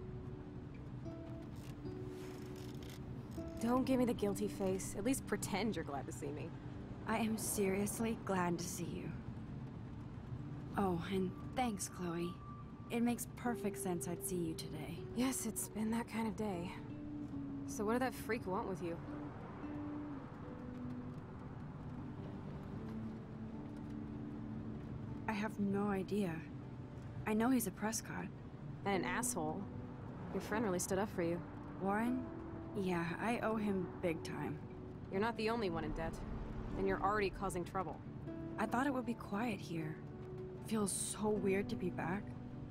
Don't give me the guilty face. At least pretend you're glad to see me. I am seriously glad to see you. Oh, and thanks, Chloé. It makes perfect sense I'd see you today. Yes, it's been that kind of day. So what did that freak want with you? I have no idea. I know he's a Prescott. And an asshole. Your friend really stood up for you. Warren? Yeah, I owe him big time. You're not the only one in debt. And you're already causing trouble. I thought it would be quiet here. Feels so weird to be back.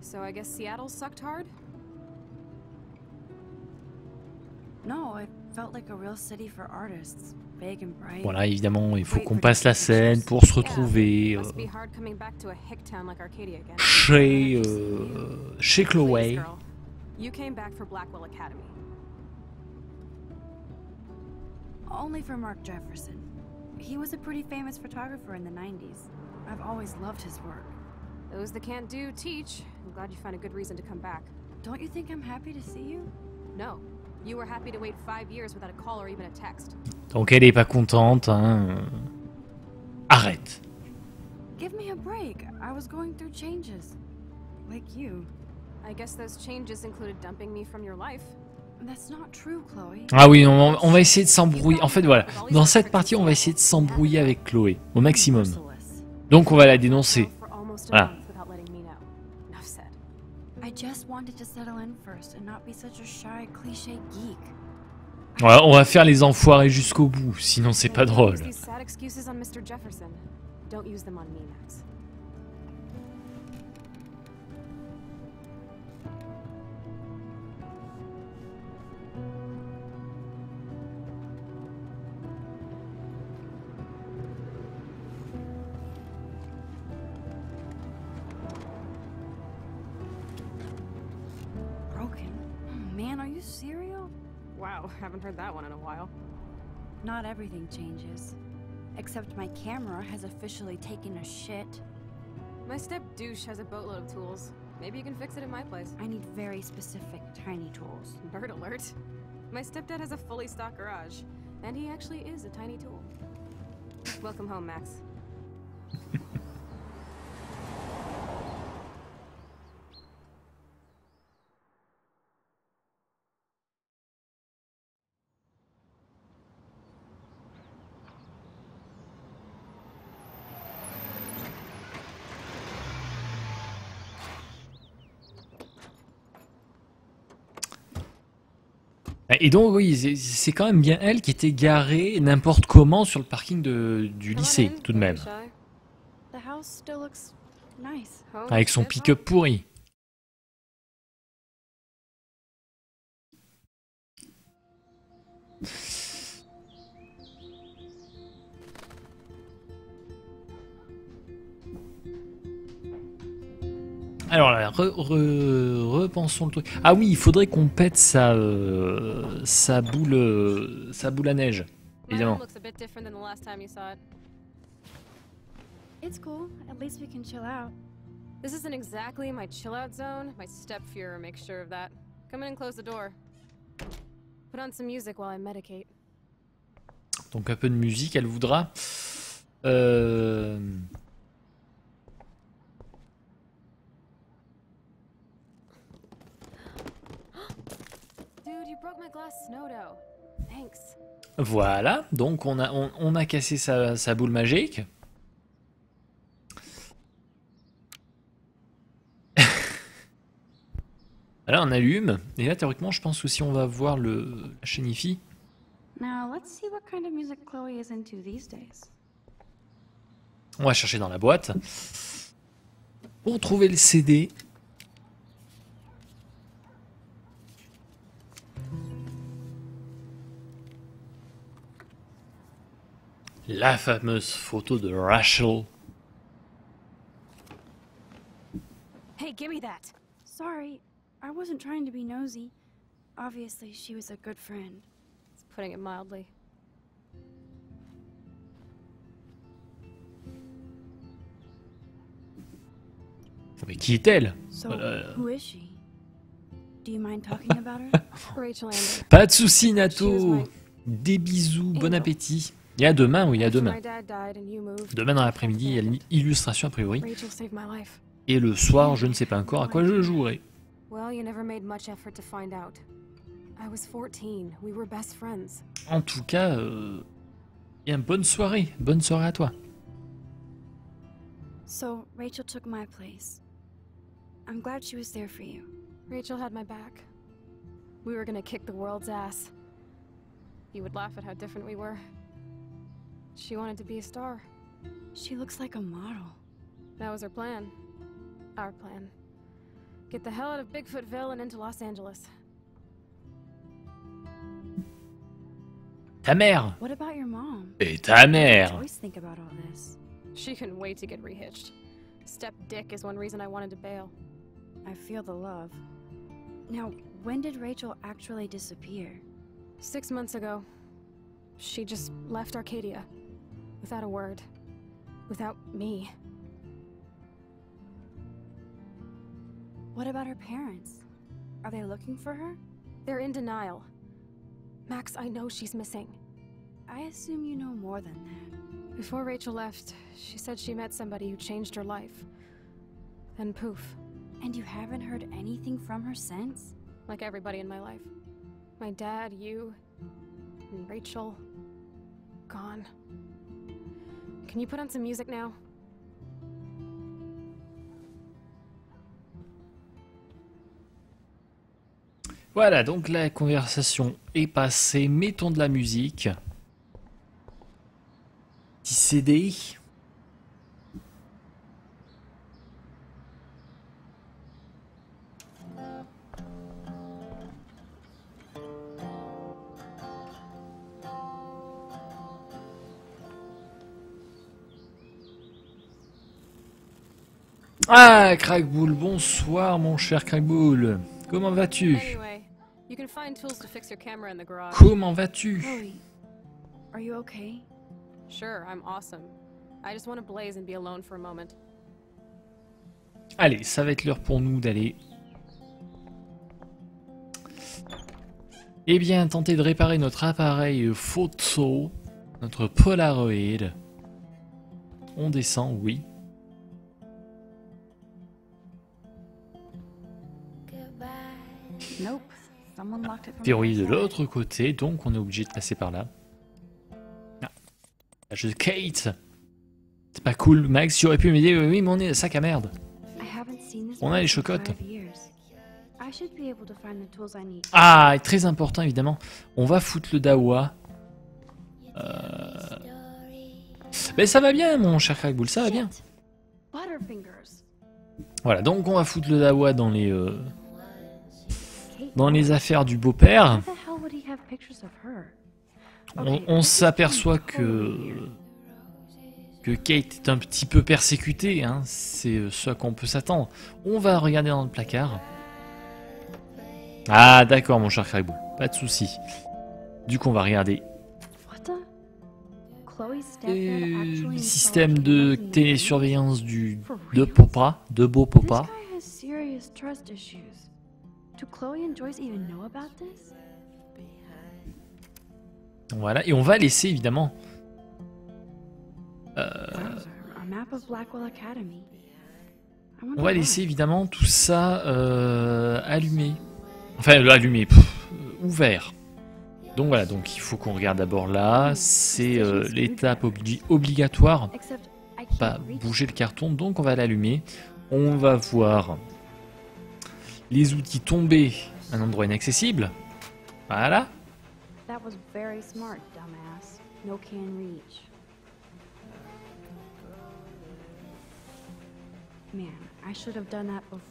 So I guess Seattle sucked hard? No, it felt like a real city for artists, big and bright. Voilà, évidemment, il faut qu'on passe la scène pour se retrouver euh, chez euh, chez Chloé. You came back for Blackwell Academy. Only for Mark Jefferson. He was a pretty famous photographer in the nineties. I've always loved his work. Those that can't do, teach. I'm glad you found a good reason to come back. Don't you think I'm happy to see you? No. You were happy to wait five years without a call or even a text. Donc elle est pas contente, hein. Arrête. Give me a break. I was going through changes. Like you. I guess those changes included dumping me from your life. Ah oui, on, on va essayer de s'embrouiller. En fait, voilà. Dans cette partie, on va essayer de s'embrouiller avec Chloé, au maximum. Donc, on va la dénoncer. Voilà. Voilà, on va faire les enfoirés jusqu'au bout, sinon c'est pas drôle. Haven't heard that one in a while. Not everything changes. Except my camera has officially taken a shit. My step-douche has a boatload of tools. Maybe you can fix it in my place. I need very specific tiny tools. Nerd alert. My stepdad has a fully stocked garage. And he actually is a tiny tool. Welcome home, Max. Et donc, oui, c'est quand même bien elle qui était garée n'importe comment sur le parking de, du lycée, tout de même. Avec son pick-up pourri. Alors là, re, re, repensons le truc. Ah oui, il faudrait qu'on pète sa, euh, sa, boule, euh, sa boule à neige, évidemment. Donc un peu de musique, elle voudra. Euh... Voilà, donc on a, on, on a cassé sa, sa boule magique. Alors on allume, et là théoriquement je pense que si on va voir le, la chaîne hi-fi. On va chercher dans la boîte pour trouver le C D. La fameuse photo de Rachel. Hey, give me that. Sorry, I wasn't trying to be nosy. Obviously, she was a good friend. It's putting it mildly. Mais qui est-elle? So, euh... who is she? Do you mind talking about her? Rachel Amber. Pas de soucis, Nato. My... Des bisous, bon appétit. Il y a demain, oui, il y a demain. Demain dans l'après-midi, il y a une illustration a priori. Et le soir, je ne sais pas encore à quoi je jouerai. En tout cas, euh, bien, bonne soirée. Bonne soirée à toi. So, Rachel took my place. I'm glad she was there for you. Rachel had my back. We were gonna kick the world's ass. You would laugh at how different we were. She wanted to be a star. She looks like a model. That was her plan. Our plan. Get the hell out of Bigfootville and into Los Angeles. Ta mère. What about your mom? Et ta mère. What did Joyce think about all this? She couldn't wait to get rehitched. Step dick is one reason I wanted to bail. I feel the love. Now, when did Rachel actually disappear? Six months ago. She just left Arcadia. Without a word. Without me. What about her parents? Are they looking for her? They're in denial. Max, I know she's missing. I assume you know more than that. Before Rachel left, she said she met somebody who changed her life. Then poof. And you haven't heard anything from her since? Like everybody in my life. My dad, you, and Rachel. Gone. Can you put on some music now? Voilà, donc la conversation est passée. Mettons de la musique. Petit C D. Ah, Crackboule, bonsoir mon cher Crackboule. Comment vas-tu? Comment vas-tu? Are you okay? Sure, I'm awesome. I just want to blaze and be alone for a moment. Allez, ça va être l'heure pour nous d'aller. Eh bien, tenter de réparer notre appareil photo, notre Polaroid. On descend, oui. Nope. Théorie de l'autre côté, donc on est obligé de passer par là. Ah. Je... Kate, c'est pas cool, Max, tu aurais pu me dire, oui, mais on est sac à merde. On a les chocottes. Ah, très important, évidemment. On va foutre le dawa. Euh... Mais ça va bien, mon cher Crackboule, ça va bien. Voilà, donc on va foutre le dawa dans les... Euh... Dans les affaires du beau-père, on, on s'aperçoit que, que Kate est un petit peu persécutée, hein, c'est ce qu'on peut s'attendre. On va regarder dans le placard. Ah d'accord mon cher Crackboule, pas de souci. Du coup on va regarder. Le système de télésurveillance du, de Popa, de beau Popa. Voilà, et on va laisser évidemment euh, on va laisser évidemment tout ça euh, allumé, enfin allumé, pff, ouvert. Donc voilà, donc il faut qu'on regarde d'abord là, c'est euh, l'étape obli obligatoire, pas bouger le carton, donc on va l'allumer, on va voir... Les outils tombés, un endroit inaccessible. Voilà.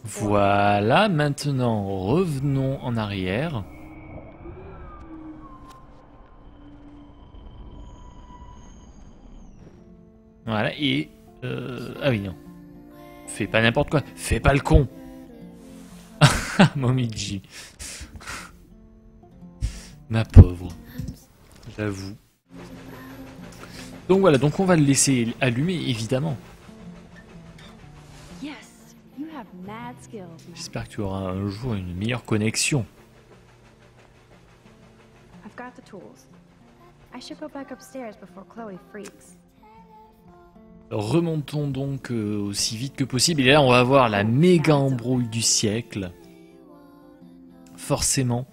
Voilà, maintenant revenons en arrière. Voilà, et... Euh, ah oui, non. Fais pas n'importe quoi, fais pas le con. Momiji. Ma pauvre. J'avoue. Donc voilà, donc on va le laisser allumer, évidemment. J'espère que tu auras un jour une meilleure connexion. Remontons donc aussi vite que possible. Et là, on va avoir la méga embrouille du siècle. Forcément.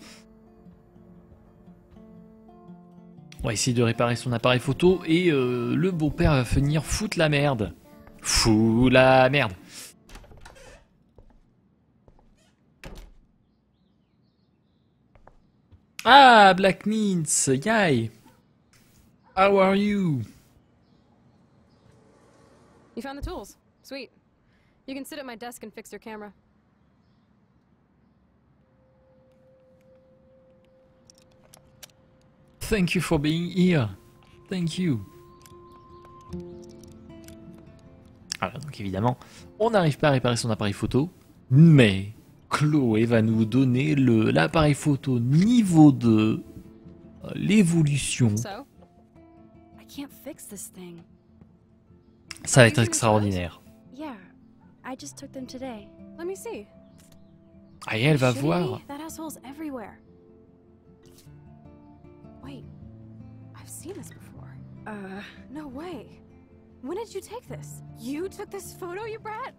On va essayer de réparer son appareil photo et euh, le beau-père va venir foutre la merde. Foutre la merde. Ah, Black Mints, yay. How are you? You found the tools. Sweet. You can sit at my desk and fix your camera. Thank you for being here. Thank you. Alors, donc évidemment, on n'arrive pas à réparer son appareil photo, mais Chloé va nous donner le l'appareil photo niveau deux, l'évolution. So, can't fix this thing. Ça va être extraordinaire. Yeah, I just took them today. Let me see. Ah, et elle va voir. That asshole's everywhere. Wait, I've seen this before. Uh, no way. When did you take this? You took this photo, you brat?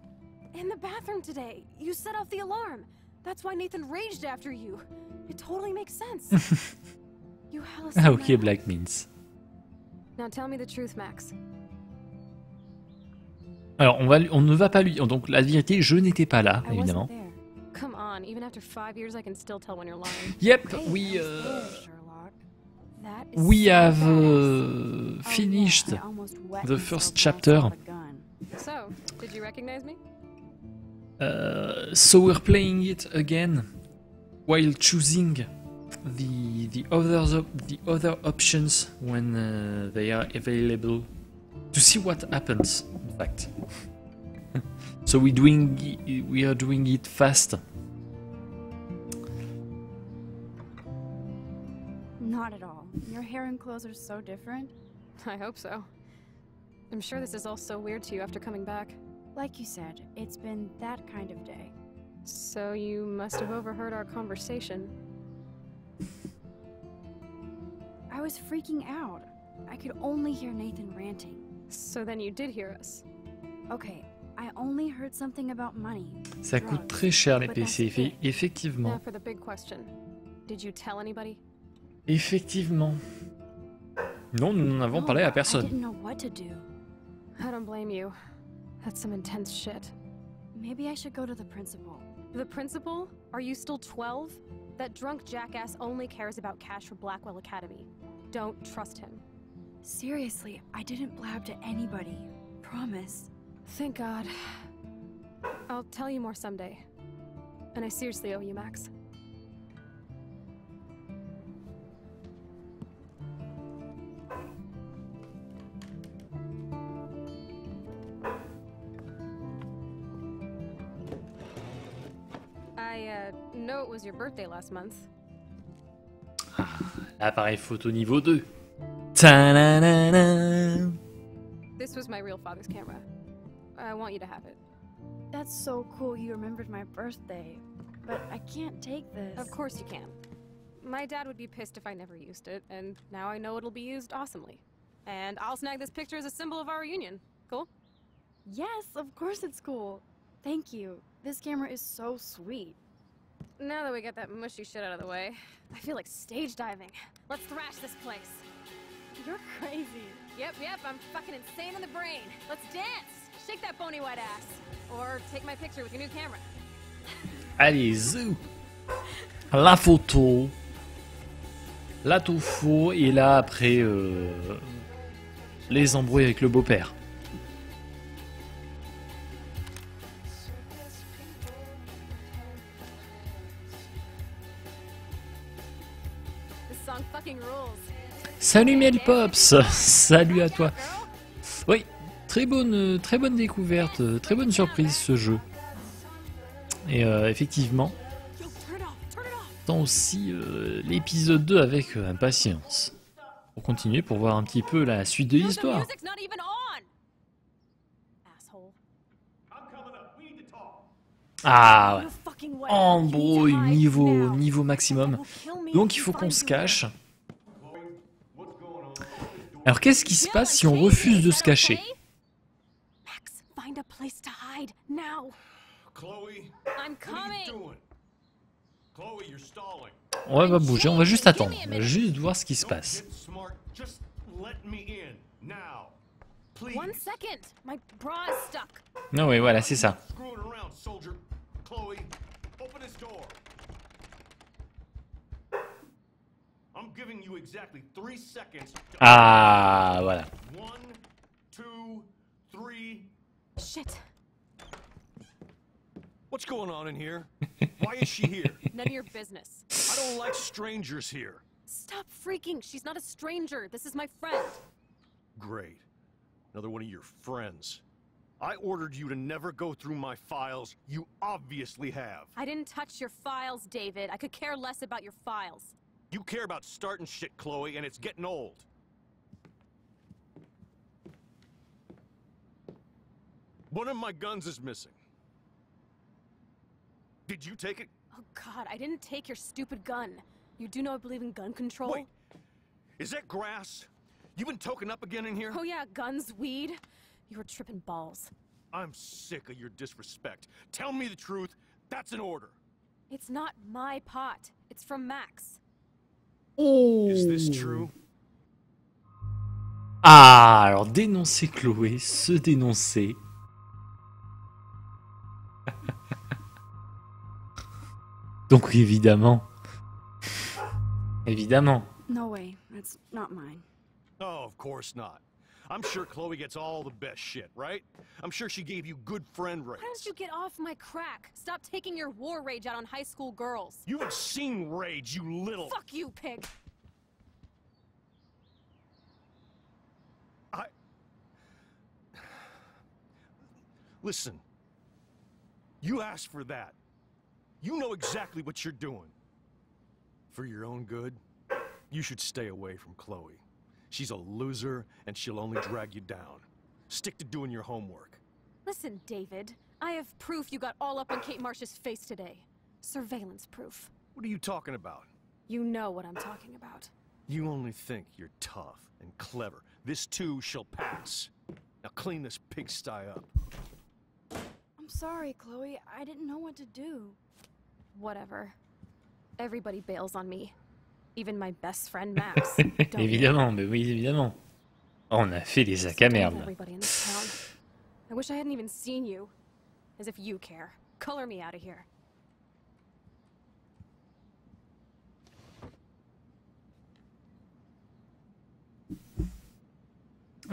In the bathroom today. You set off the alarm. That's why Nathan raged after you. It totally makes sense. You hallucinated. Ah, okay, Black Means. Now tell me the truth, Max. Alors, on, va, on ne va pas lui... Donc, la vérité, je n'étais pas là, évidemment. Yep, we... Uh, we have uh, finished the first chapter. Uh, so we're playing it again, while choosing the, the, other, the other options when uh, they are available. To see what happens, in fact. So we doing we are doing it fast. Not at all. Your hair and clothes are so different. I hope so. I'm sure this is all so weird to you after coming back. Like you said, it's been that kind of day. So you must have overheard our conversation. I was freaking out. I could only hear Nathan ranting. So then you did hear us. Okay, I only heard something about money. Ça coûte très cher les P C, effectivement. Now for the big question. Did you tell anybody? Effectivement. Non, nous n'en avons parlé à personne. I didn't know what to do. I don't blame you. That's some intense shit. Maybe I should go to the principal. The principal? Are you still twelve? That drunk jackass only cares about cash for Blackwell Academy. Don't trust him. Seriously, I didn't blab to anybody. Promise. Thank God. I'll tell you more someday. And I seriously owe you, Max. I uh, know it was your birthday last month. Appareil photo niveau deux. Ta-da-da-da. This was my real father's camera. I want you to have it. That's so cool you remembered my birthday. But I can't take this. Of course you can. My dad would be pissed if I never used it, and now I know it'll be used awesomely. And I'll snag this picture as a symbol of our reunion. Cool? Yes, of course it's cool. Thank you. This camera is so sweet. Now that we got that mushy shit out of the way, I feel like stage diving. Let's thrash this place. You're crazy. Yep, yep, I'm fucking insane in the brain. Let's dance. Shake that bony white ass. Or take my picture with your new camera. Allez, zou. La photo. La touffe. Et là, après, euh, les embrouilles avec le beau-père. Salut Melpops, salut à toi. Oui, très bonne, très bonne découverte, très bonne surprise ce jeu. Et euh, effectivement, j'attends aussi euh, l'épisode deux avec euh, impatience. Pour continuer, pour voir un petit peu la suite de l'histoire. Ah ouais, embrouille niveau, niveau maximum. Donc il faut qu'on se cache. Alors qu'est-ce qui se passe si on refuse de se cacher? Max, find a place to hide now. Chloé, I'm coming. Chloé, you're stalling. On va bouger, on va juste attendre, on va juste voir ce qui se passe. Just let me in now. Please. One second. My bra is stuck. Non, oui, voilà, c'est ça. Chloé, open this door. I'm giving you exactly three seconds. Ah, voilà. One, two, three. Shit. What's going on in here? Why is she here? None of your business. I don't like strangers here. Stop freaking. She's not a stranger. This is my friend. Great. Another one of your friends. I ordered you to never go through my files. You obviously have. I didn't touch your files, David. I could care less about your files. You care about starting shit, Chloé, and it's getting old. One of my guns is missing. Did you take it? Oh God, I didn't take your stupid gun. You do know I believe in gun control. Wait, is that grass? You been toking up again in here? Oh yeah, guns, weed. You were tripping balls. I'm sick of your disrespect. Tell me the truth. That's an order. It's not my pot. It's from Max. Oh. Is this true? Ah, alors dénoncer Chloé, se dénoncer. Donc évidemment. Évidemment. No way, that's not mine. Oh, of course not. I'm sure Chloé gets all the best shit, right? I'm sure she gave you good friend rates. Why don't you get off my crack? Stop taking your war rage out on high school girls. You have seen rage, you little. Fuck you, pig. I. Listen. You asked for that. You know exactly what you're doing. For your own good, you should stay away from Chloé. She's a loser, and she'll only drag you down. Stick to doing your homework. Listen, David, I have proof you got all up on Kate Marsh's face today. Surveillance proof. What are you talking about? You know what I'm talking about. You only think you're tough and clever. This too shall pass. Now clean this pigsty up. I'm sorry, Chloé. I didn't know what to do. Whatever. Everybody bails on me. Even my best friend Max. Évidemment, mais oui, évidemment. Oh, on a fait des sacs à merde. I wish I hadn't even seen you. As if you care. Color me out of here.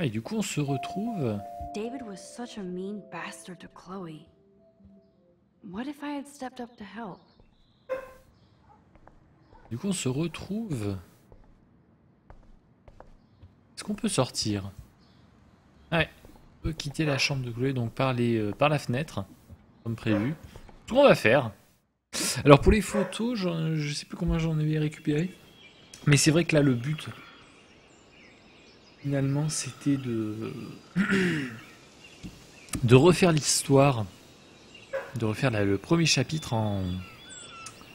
Et du coup, on se retrouve. David was such a mean bastard to Chloé. What if I had stepped up to help? Du coup, on se retrouve. Est-ce qu'on peut sortir? Ouais, on peut quitter la chambre de Chloé donc par, les, euh, par la fenêtre, comme prévu. Tout ce qu'on va faire. Alors pour les photos, je sais plus combien j'en avais récupéré, mais c'est vrai que là le but, finalement, c'était de de refaire l'histoire, de refaire la, le premier chapitre en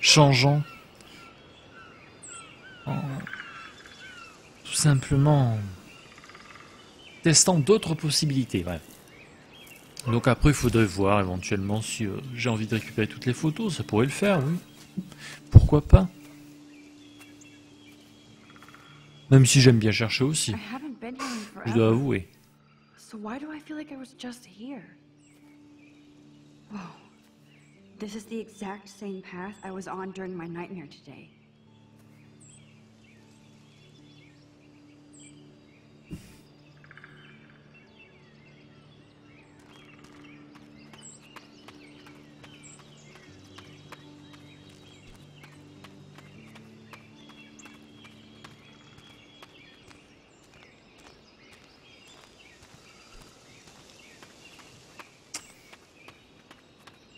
changeant. En, tout simplement en testant d'autres possibilités. Bref. Donc après il faudrait voir éventuellement si euh, j'ai envie de récupérer toutes les photos, ça pourrait le faire, oui. Pourquoi pas? Même si j'aime bien chercher aussi. Je dois avouer. So why do I feel like I was just here? Wow. This is the exact same path I was on during my nightmare today.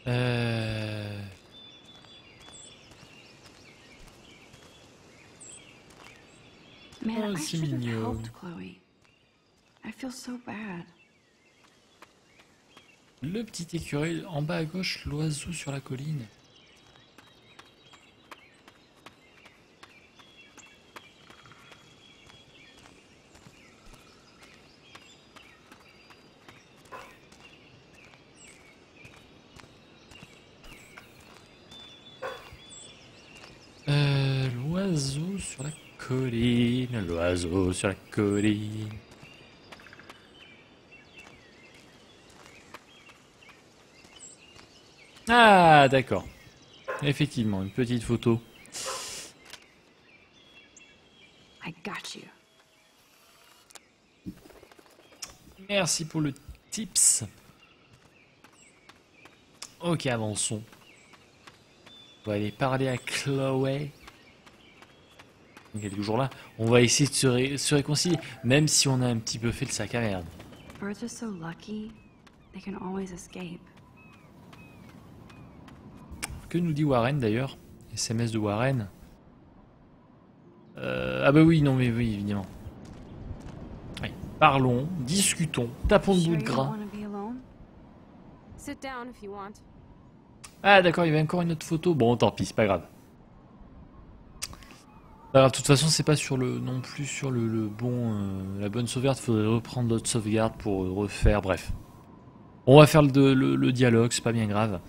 Euh... Man, oh, c'est mignon. Le petit écureuil en bas à gauche, l'oiseau sur la colline. L'oiseau sur la colline. Ah, d'accord. Effectivement, une petite photo. I got you. Merci pour le tips. Ok, avançons. On va aller parler à Chloé. Il est toujours là. On va essayer de se, ré se réconcilier, même si on a un petit peu fait le sac à merde. Que nous dit Warren d'ailleurs? S M S de Warren. Euh, ah bah oui, non mais oui, évidemment. Allez, parlons, discutons, tapons le bout de gras. Ah d'accord, il y avait encore une autre photo. Bon, tant pis, c'est pas grave. Alors, de toute façon, c'est pas sur le non plus sur le, le bon, euh, la bonne sauvegarde. Faudrait reprendre notre sauvegarde pour refaire. Bref, on va faire le, le, le dialogue. C'est pas bien grave.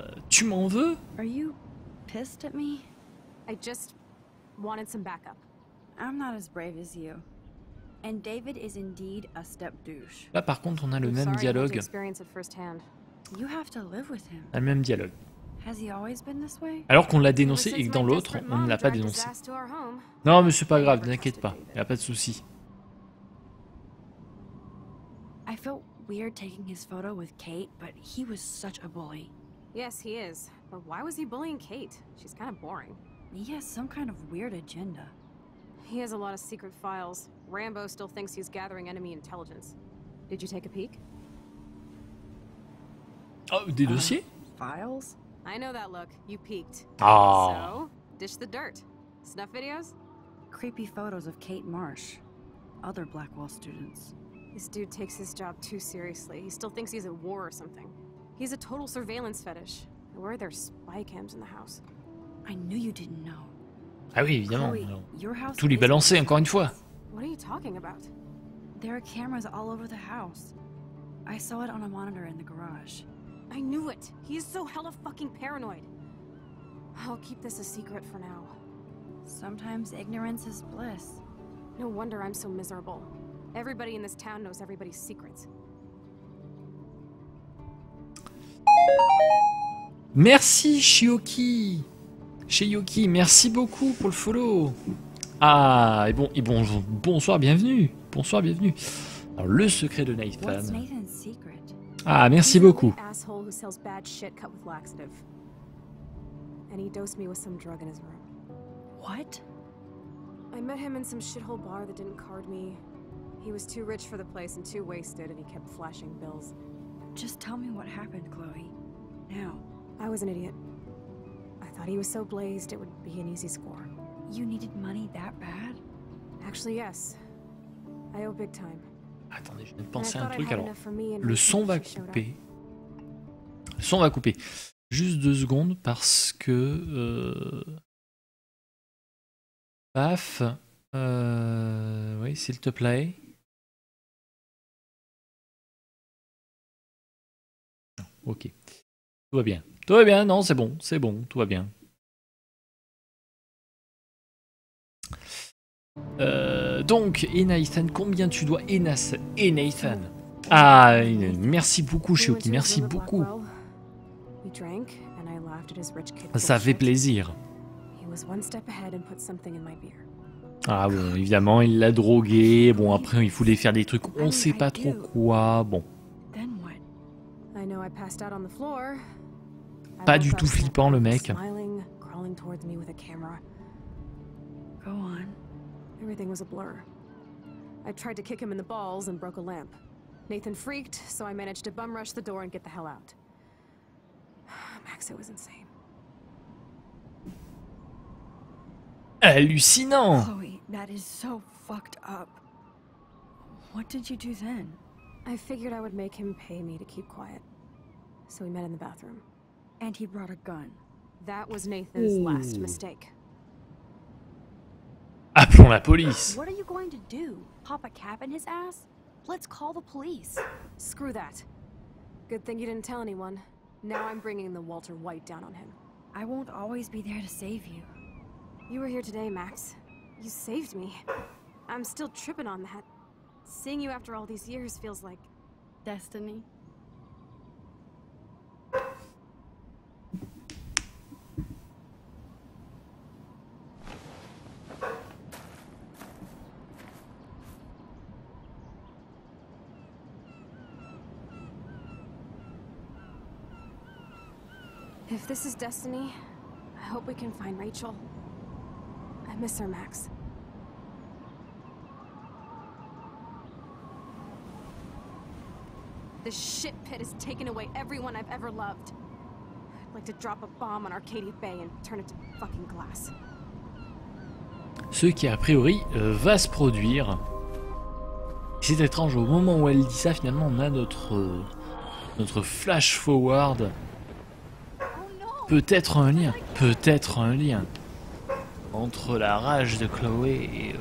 Euh, tu m'en veux? Are you pissed at me? I just wanted some backup. I'm not as brave as you. And David is indeed a step douche. Là, par contre, on a le I'm même dialogue. You have to live with him. On a le même dialogue. Alors qu'on l'a dénoncé et que dans l'autre, on ne l'a pas dénoncé. Non mais c'est pas grave, n'inquiète pas, il n'y a pas de souci. Oh, des dossiers? I know that look. You peeked. Oh. So, dish the dirt. Snuff videos? Creepy photos of Kate Marsh. Other Blackwell students. This dude takes his job too seriously. He still thinks he's at war or something. He's a total surveillance fetish. Where are there spy cams in the house? I knew you didn't know. Ah oui, évidemment. Chloé, tout lui balancer encore une fois. What are you talking about? There are cameras all over the house. I saw it on a monitor in the garage. I knew it. He is so hella fucking paranoid. I'll keep this a secret for now. Sometimes ignorance is bliss. No wonder I'm so miserable. Everybody in this town knows everybody's secrets. Merci Shioki. Shioki, merci beaucoup pour le follow. Ah, et bon et bon bonsoir, bienvenue. Bonsoir, bienvenue. Alors le secret de Nathan. Ah, merci beaucoup. Attendez, je viens de penser à un truc, alors le son va couper, le son va couper, juste deux secondes parce que, euh... paf, euh... oui s'il te plaît, non, ok, tout va bien, tout va bien, non c'est bon, c'est bon, tout va bien. Euh, donc, et Nathan, combien tu dois et, Nas, et Nathan. Ah, merci beaucoup, Shioki, merci beaucoup. Ça fait plaisir. Ah bon, évidemment, il l'a drogué. Bon, après, il voulait faire des trucs, on sait pas trop quoi. Bon. Pas du tout flippant, le mec. Everything was a blur. I tried to kick him in the balls and broke a lamp. Nathan freaked, so I managed to bum rush the door and get the hell out. Max, it was insane. Hallucinant. Chloé, that is so fucked up. What did you do then? I figured I would make him pay me to keep quiet. So we met in the bathroom. And he brought a gun. That was Nathan's Ooh. last mistake. Appelons la police. What are you going to do? Pop a cap in his ass? Let's call the police. Screw that. Good thing you didn't tell anyone. Now I'm bringing the Walter White down on him. I won't always be there to save you. You were here today, Max. You saved me. I'm still tripping on that. Seeing you after all these years feels like destiny. If this is destiny, I hope we can find Rachel. I miss her, Max. This shit pit has taken away everyone I've ever loved. I'd like to drop a bomb on Arcadia Bay and turn it to fucking glass. Ce qui a priori euh, va se produire. C'est étrange, au moment où elle dit ça, finalement on a notre euh, notre flash forward. Peut-être un lien, peut-être un lien entre la rage de Chloé et le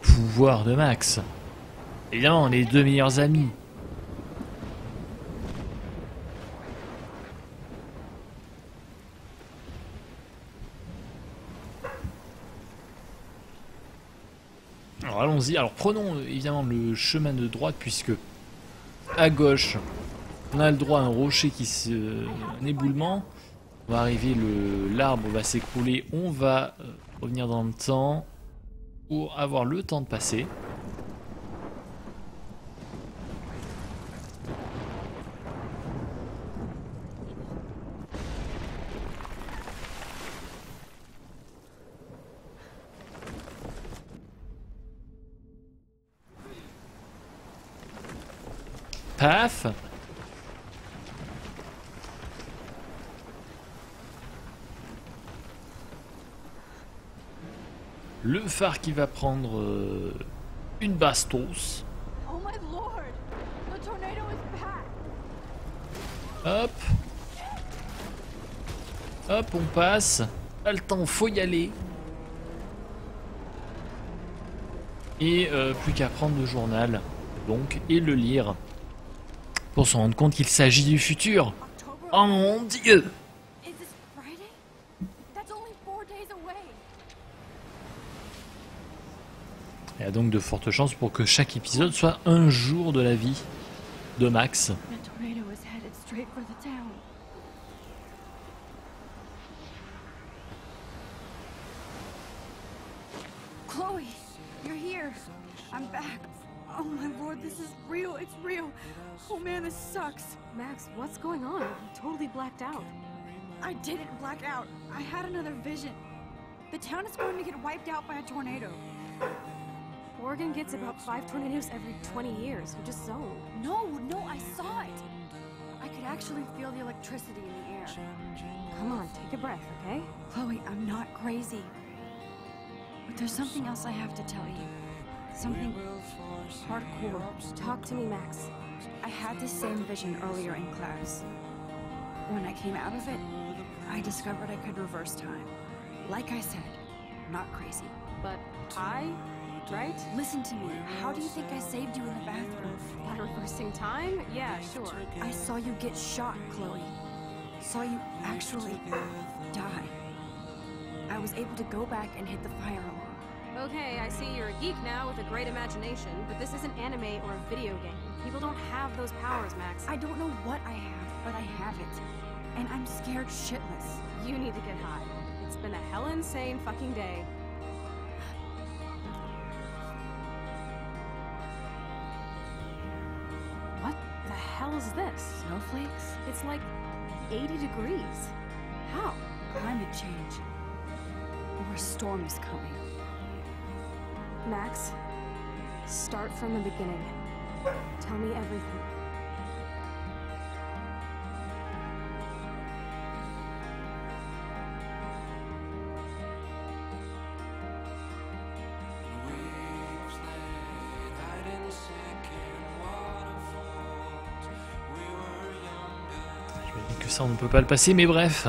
pouvoir de Max. Évidemment, les deux meilleurs amis. Alors allons-y. Alors prenons évidemment le chemin de droite puisque à gauche on a le droit à un rocher qui se... un éboulement. On va arriver, le l'arbre va s'écrouler, on va revenir dans le temps pour avoir le temps de passer. Paf. Le phare qui va prendre euh, une bastos. Oh my lord, the tornado is back. Hop. Hop, on passe. Pas le temps, faut y aller. Et euh, plus qu'à prendre le journal, donc, et le lire. Pour se rendre compte qu'il s'agit du futur. Oh mon dieu! Il y a donc de fortes chances pour que chaque épisode soit un jour de la vie de Max. Chloé, you're here. I'm back. Oh my lord, this is real. It's real. Oh man, this sucks. Max, what's going on? I'm totally blacked out. I didn't black out. I had another vision. The town is going to get wiped out by a tornado. Oregon gets about five tornadoes every twenty years. You just zoned. No, no, I saw it. I could actually feel the electricity in the air. Come on, take a breath, okay? Chloé, I'm not crazy. But there's something else I have to tell you. Something hardcore. Talk to me, Max. I had the same vision earlier in class. When I came out of it, I discovered I could reverse time. Like I said, not crazy. But I... right? Listen to me. How do you think I saved you in the bathroom? By reversing time? Yeah, sure. I saw you get shot, Chloé. Saw you actually die. I was able to go back and hit the fire alarm. Okay, I see you're a geek now with a great imagination, but this isn't anime or a video game. People don't have those powers, Max. I don't know what I have, but I have it. And I'm scared shitless. You need to get high. It's been a hell insane fucking day. What is this? Snowflakes? It's like eighty degrees. How? Climate change. Or a storm is coming. Max, start from the beginning. Tell me everything. Ça, on ne peut pas le passer, mais bref.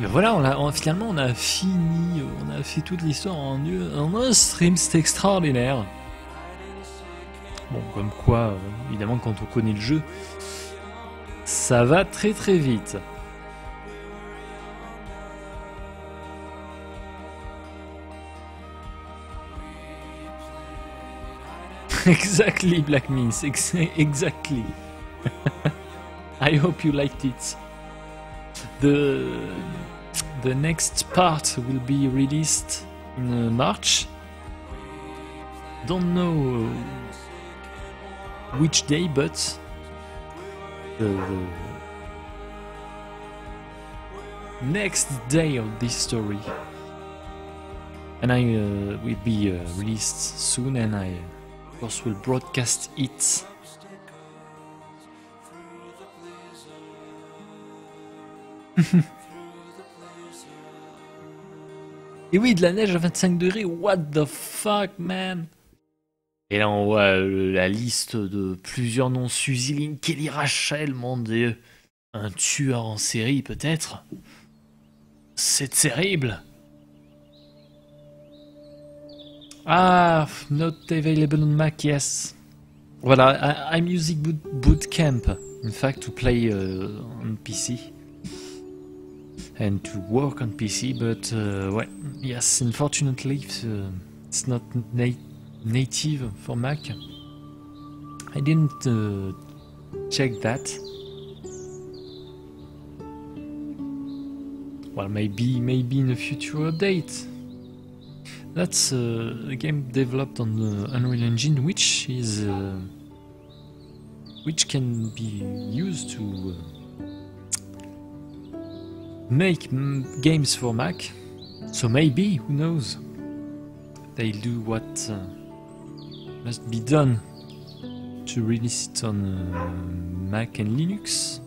Mais voilà, on a, on, finalement on a fini, on a fait toute l'histoire en, en un stream, c'était extraordinaire. Bon, comme quoi, évidemment, quand on connaît le jeu, ça va très très vite. Exactly, Black Means, exactly. I hope you liked it. The, the next part will be released in uh, March. Don't know uh, which day, but the, the next day of this story. And I uh, will be uh, released soon, and I of course will broadcast it. Et oui, de la neige à vingt-cinq degrés, what the fuck, man! Et là, on voit la liste de plusieurs noms. Suzy Lynn, Kelly Rachel, mon Dieu. Un tueur en série, peut-être? C'est terrible. Ah, not available on Mac, yes. Voilà, I'm using Bootcamp, in fact, to play uh, on P C. And to work on P C, but, uh, well, yes, unfortunately, uh, it's not na native for Mac. I didn't uh, check that. Well, maybe, maybe in a future update. That's uh, a game developed on the Unreal Engine, which is uh, which can be used to uh, make m games for Mac. So maybe, who knows? They'll do what uh, must be done to release it on uh, Mac and Linux.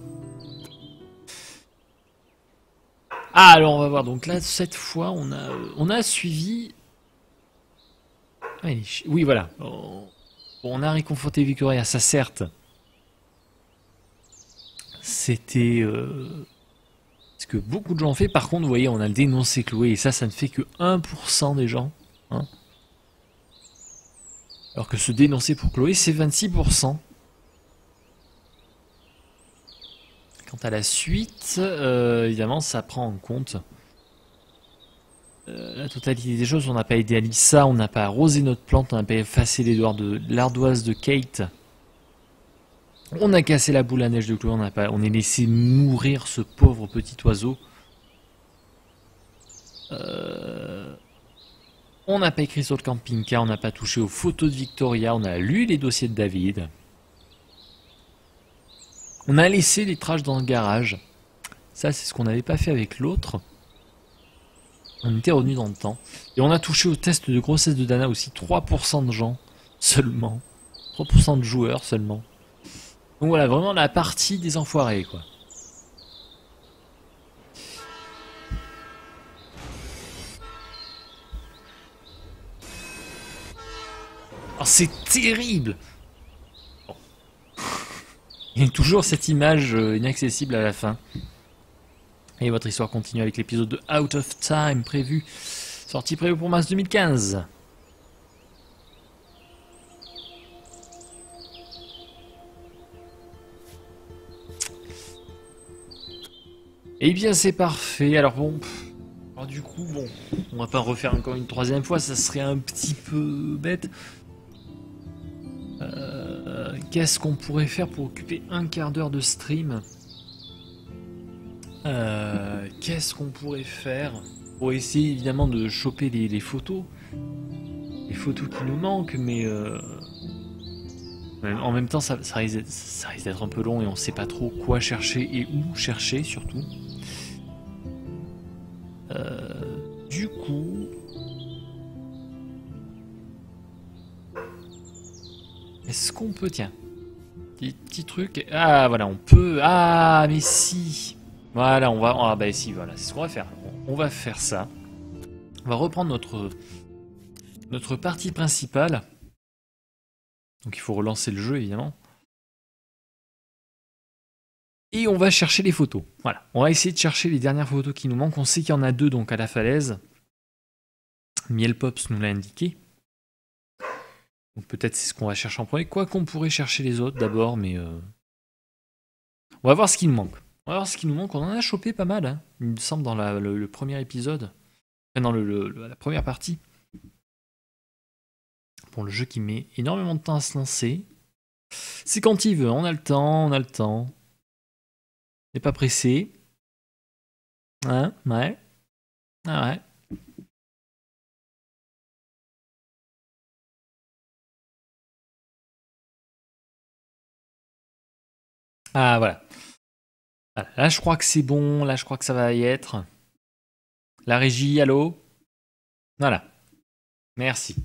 Ah, alors on va voir. Donc là, cette fois, on a on a suivi. Oui, voilà. Bon, on a réconforté Victoria, ça certes. C'était euh, ce que beaucoup de gens ont fait. Par contre, vous voyez, on a dénoncé Chloé. Et ça, ça ne fait que un pour cent des gens. Hein. Alors que se dénoncer pour Chloé, c'est vingt-six pour cent. Quant à la suite, euh, évidemment, ça prend en compte... la totalité des choses. On n'a pas aidé Alissa, on n'a pas arrosé notre plante, on n'a pas effacé l'ardoise de Kate. On a cassé la boule à neige de Chloé, on, pas, on est laissé mourir ce pauvre petit oiseau. Euh, on n'a pas écrit sur le camping-car, on n'a pas touché aux photos de Victoria, on a lu les dossiers de David. On a laissé les trash dans le garage. Ça, c'est ce qu'on n'avait pas fait avec l'autre. On était revenu dans le temps. Et on a touché au test de grossesse de Dana aussi. trois pour cent de gens seulement. trois pour cent de joueurs seulement. Donc voilà, vraiment la partie des enfoirés, quoi. Oh, c'est terrible! Bon. Il y a toujours cette image inaccessible à la fin. Et votre histoire continue avec l'épisode de Out of Time prévu, sorti prévu pour mars deux mille quinze. Et bien c'est parfait, alors bon, alors du coup bon, on va pas refaire encore une troisième fois, ça serait un petit peu bête. Euh, Qu'est-ce qu'on pourrait faire pour occuper un quart d'heure de stream ? Euh, qu'est-ce qu'on pourrait faire pour essayer évidemment de choper les, les photos, les photos qui nous manquent, mais euh, en même temps ça, ça risque d'être un peu long et on sait pas trop quoi chercher et où chercher surtout. Euh, du coup, est-ce qu'on peut, tiens, petit, petit truc, ah voilà on peut, ah mais si. Voilà, on va... Ah bah si, voilà, c'est ce qu'on va faire. On va faire ça. On va reprendre notre, notre partie principale. Donc il faut relancer le jeu, évidemment. Et on va chercher les photos. Voilà, on va essayer de chercher les dernières photos qui nous manquent. On sait qu'il y en a deux, donc à la falaise. Mielpops nous l'a indiqué. Donc peut-être c'est ce qu'on va chercher en premier. Quoi qu'on pourrait chercher les autres d'abord, mais... Euh... on va voir ce qu'il nous manque. Alors, ce qui nous manque, on en a chopé pas mal, hein, il me semble, dans la, le, le premier épisode. Enfin, dans le, le, la première partie. Bon, le jeu qui met énormément de temps à se lancer. C'est quand il veut, on a le temps, on a le temps. On n'est pas pressé. Hein, ouais. Ah ouais. Ah, voilà. Là, je crois que c'est bon. Là, je crois que ça va y être. La régie, allô? Voilà. Merci.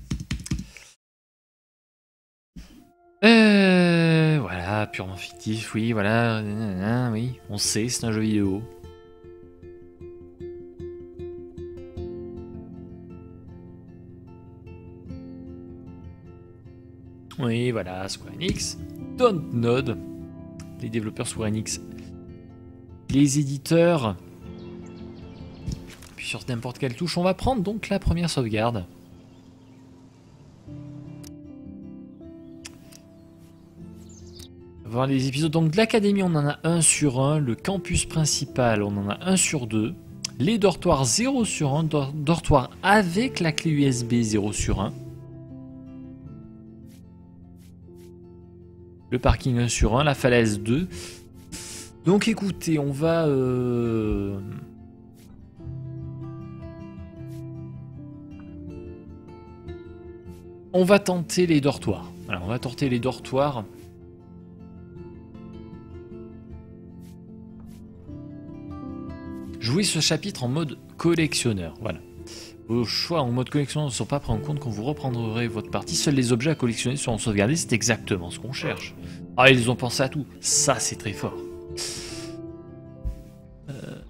Euh, voilà, purement fictif. Oui, voilà. Oui, on sait, c'est un jeu vidéo. tournée, voilà, Square Enix. Dontnod, les développeurs Square Enix, les éditeurs. Puis sur n'importe quelle touche, on va prendre donc la première sauvegarde. Voir les épisodes donc de l'académie, on en a un sur un, le campus principal on en a un sur deux, les dortoirs zéro sur un, dortoirs avec la clé U S B zéro sur un, le parking un sur un, la falaise deux. Donc écoutez, on va euh... on va tenter les dortoirs. Alors, on va tenter les dortoirs. Jouez ce chapitre en mode collectionneur, voilà. Vos choix en mode collectionneur ne sont pas pris en compte quand vous reprendrez votre partie. Seuls les objets à collectionner seront sauvegardés, c'est exactement ce qu'on cherche. Ah, ils ont pensé à tout, ça c'est très fort. Euh...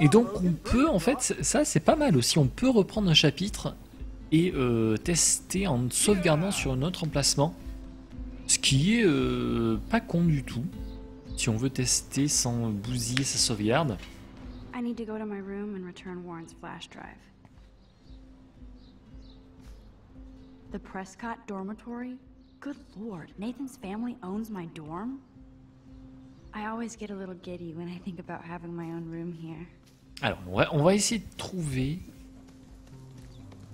Et donc on peut, en fait, ça c'est pas mal aussi, on peut reprendre un chapitre et euh, tester en sauvegardant sur un autre emplacement. Ce qui est euh, pas con du tout. Si on veut tester sans bousiller sa sauvegarde. I need to go to my room and return Warren's flash drive. The Prescott dormitory? Good lord, Nathan's family owns my dorm? I always get a little giddy when I think about having my own room here. Alors, on va, on va essayer de trouver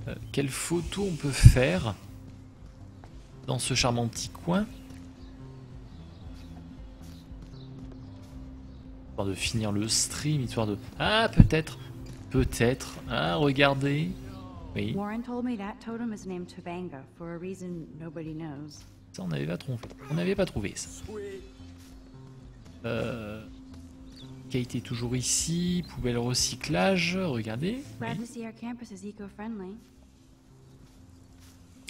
euh, quelle photo on peut faire dans ce charmant petit coin. De finir le stream, histoire de... Ah, peut-être, peut-être. Ah, regardez. Oui. Ça, on n'avait pas trouvé. On n'avait pas trouvé ça. Euh... Kate est toujours ici. Poubelle recyclage. Regardez. Oui.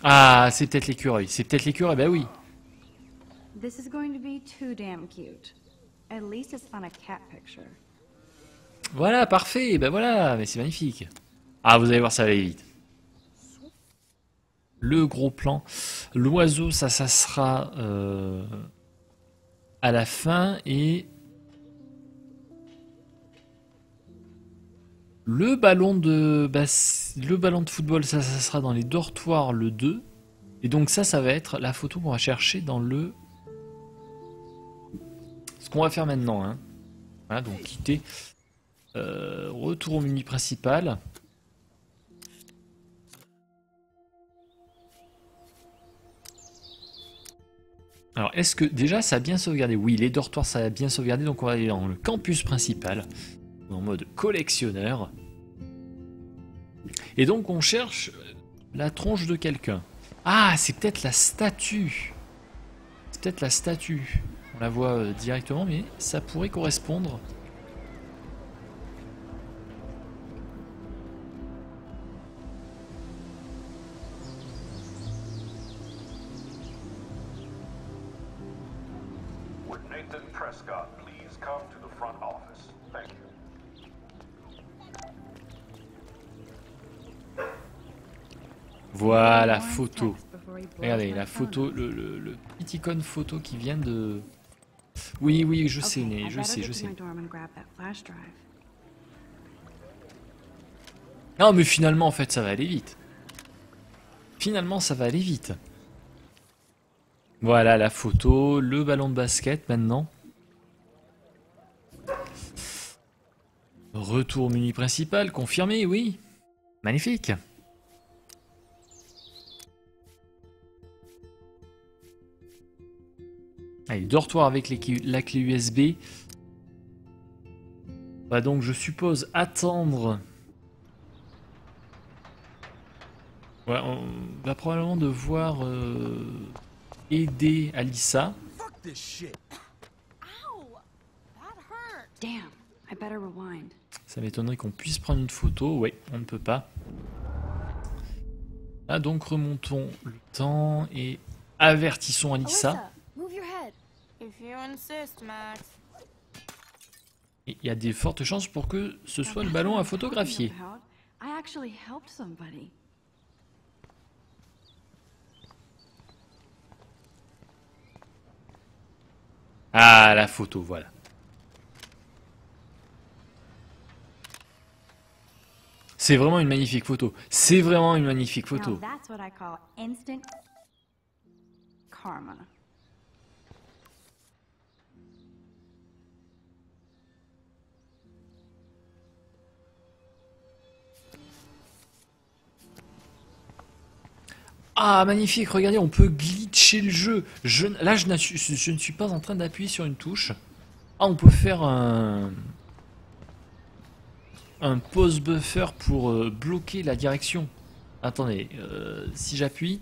Ah, c'est peut-être l'écureuil. C'est peut-être l'écureuil. Ben oui. This is going to be too damn cute. At least it's on a cat picture. Voilà, parfait, ben voilà, mais c'est magnifique. Ah, vous allez voir, ça va aller vite. Le gros plan. L'oiseau, ça, ça sera euh, à la fin. Et le ballon de bah, le ballon de football, ça, ça sera dans les dortoirs, le deux. Et donc ça, ça va être la photo qu'on va chercher dans le... Ce qu'on va faire maintenant, hein. Voilà, donc quitter, euh, retour au menu principal. Alors, est-ce que déjà ça a bien sauvegardé? Oui, les dortoirs ça a bien sauvegardé, donc on va aller dans le campus principal, en mode collectionneur. Et donc on cherche la tronche de quelqu'un. Ah, c'est peut-être la statue. C'est peut-être la statue. On la voit directement, mais ça pourrait correspondre. Would Nathan Prescott please come to the front office? Thank you. Voilà la photo. Regardez la photo, le, le, le petit icône photo qui vient de... Oui, oui, je sais, mais je sais, je sais. Non, mais finalement, en fait, ça va aller vite. Finalement, ça va aller vite. Voilà la photo, le ballon de basket maintenant. Retour au menu principal, confirmé, oui. Magnifique. Allez, dortoir avec les, la clé U S B. On va donc, je suppose, attendre. Ouais, on va probablement devoir euh, aider Alissa. Ça m'étonnerait qu'on puisse prendre une photo. Ouais, on ne peut pas. Là, donc, remontons le temps et avertissons Alissa. Il y a des fortes chances pour que ce soit le ballon à photographier. Ah, la photo, voilà. C'est vraiment une magnifique photo. C'est vraiment une magnifique photo. Ah, magnifique, regardez, on peut glitcher le jeu. Je, là, je, je ne suis pas en train d'appuyer sur une touche. Ah, on peut faire un... un pause buffer pour euh, bloquer la direction. Attendez, euh, si j'appuie...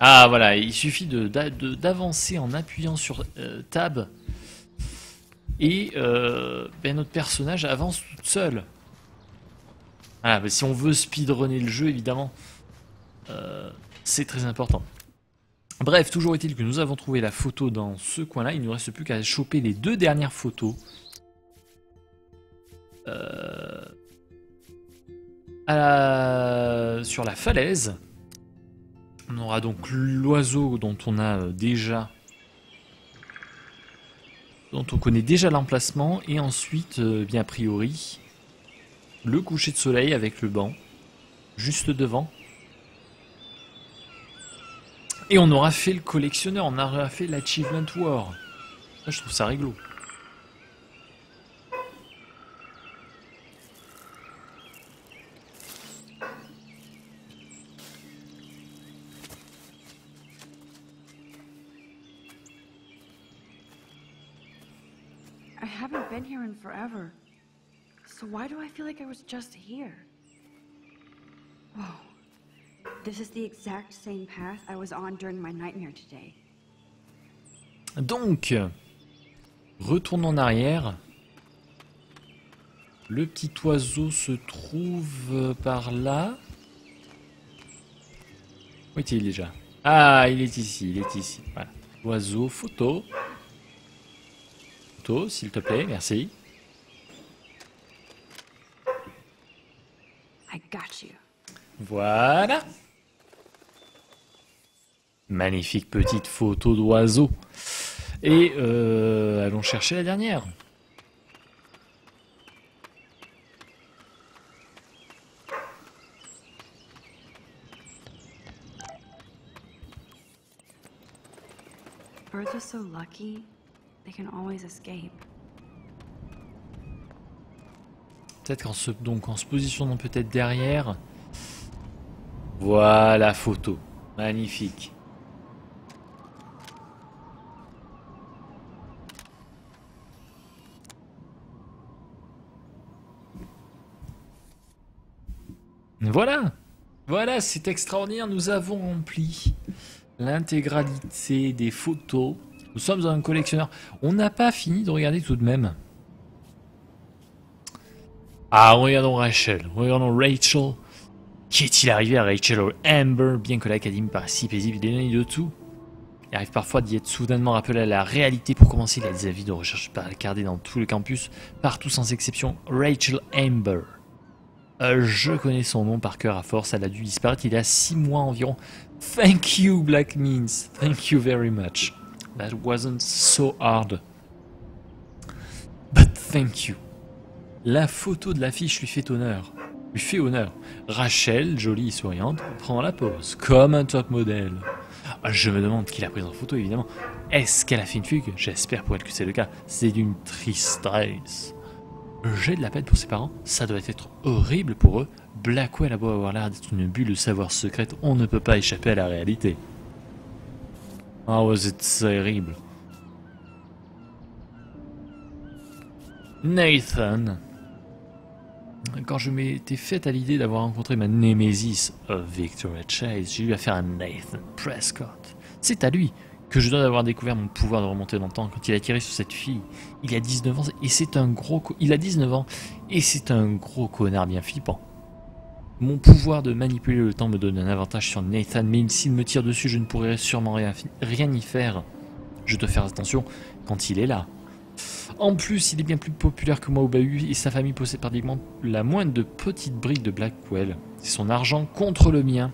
Ah, voilà, il suffit de, de, d'avancer en appuyant sur euh, Tab. Et euh, ben, notre personnage avance toute seule. Voilà, ben, si on veut speedrunner le jeu, évidemment... Euh, c'est très important. Bref, toujours est-il que nous avons trouvé la photo dans ce coin-là. Il ne nous reste plus qu'à choper les deux dernières photos. Euh, à la, sur la falaise, on aura donc l'oiseau dont on a déjà, dont on connaît déjà l'emplacement, et ensuite, euh, bien a priori, le coucher de soleil avec le banc juste devant. Et on aura fait le collectionneur, on aura fait l'achievement war. Là, je trouve ça rigolo. I haven't been here in forever. So why do I feel like I was just here? Whoa. Donc, retourne en arrière. Le petit oiseau se trouve par là. Où est-il déjà? Ah, il est ici, il est ici. Voilà. Oiseau, photo. Photo, s'il te plaît, merci. I got you. Voilà. Magnifique petite photo d'oiseau. Et euh, allons chercher la dernière. Birds are so lucky, they can always escape. Peut-être qu'en se donc en se positionnant peut-être derrière. Voilà photo, magnifique. Voilà, voilà, c'est extraordinaire, nous avons rempli l'intégralité des photos. Nous sommes un collectionneur. On n'a pas fini de regarder tout de même. Ah, regardons Rachel, regardons Rachel. Qu'est-il arrivé à Rachel Amber? Bien que l'académie paraisse si paisible, il dénaille de tout. Il arrive parfois d'y être soudainement rappelé à la réalité. Pour commencer, il y a des avis de recherche placardés dans tout le campus, partout sans exception. Rachel Amber. Euh, je connais son nom par cœur à force, elle a dû disparaître il y a six mois environ. Thank you, Black Means. Thank you very much. That wasn't so hard. But thank you. La photo de l'affiche lui fait honneur. Lui fait honneur. Rachel, jolie et souriante, prend la pose, comme un top modèle. Je me demande qui l'a prise en photo, évidemment. Est-ce qu'elle a fait une fugue? J'espère pour elle que c'est le cas. C'est d'une tristesse. J'ai de la peine pour ses parents, ça doit être horrible pour eux. Blackwell a beau avoir l'air d'être une bulle de savoir secrète, on ne peut pas échapper à la réalité. Oh, c'est terrible. Nathan. Quand je m'étais faite à l'idée d'avoir rencontré ma némésis, Victoria Chase, j'ai eu affaire à Nathan Prescott. C'est à lui que je dois avoir découvert mon pouvoir de remonter dans le temps quand il a tiré sur cette fille. Il a dix-neuf ans et c'est un gros co il a dix-neuf ans et c'est un gros connard bien flippant. Mon pouvoir de manipuler le temps me donne un avantage sur Nathan, mais s'il me tire dessus, je ne pourrai sûrement rien, rien y faire. Je dois faire attention quand il est là. En plus, il est bien plus populaire que moi au bahut et sa famille possède pratiquement la moindre de petites briques de Blackwell. C'est son argent contre le mien.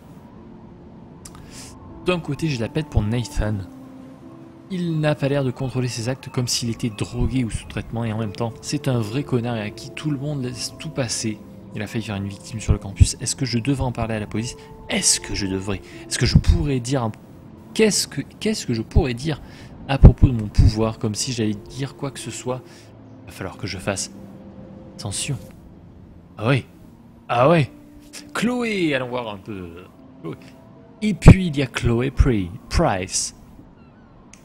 D'un côté, j'ai la pète pour Nathan. Il n'a pas l'air de contrôler ses actes comme s'il était drogué ou sous traitement, et en même temps, c'est un vrai connard et à qui tout le monde laisse tout passer. Il a failli faire une victime sur le campus. Est-ce que je devrais en parler à la police? Est-ce que je devrais? Est-ce que je pourrais dire... Qu'est-ce que, qu'est-ce que je pourrais dire à propos de mon pouvoir, comme si j'allais dire quoi que ce soit? Il va falloir que je fasse attention. Ah oui. Ah ouais. Chloé, allons voir un peu... Chloé. Et puis il y a Chloé Price.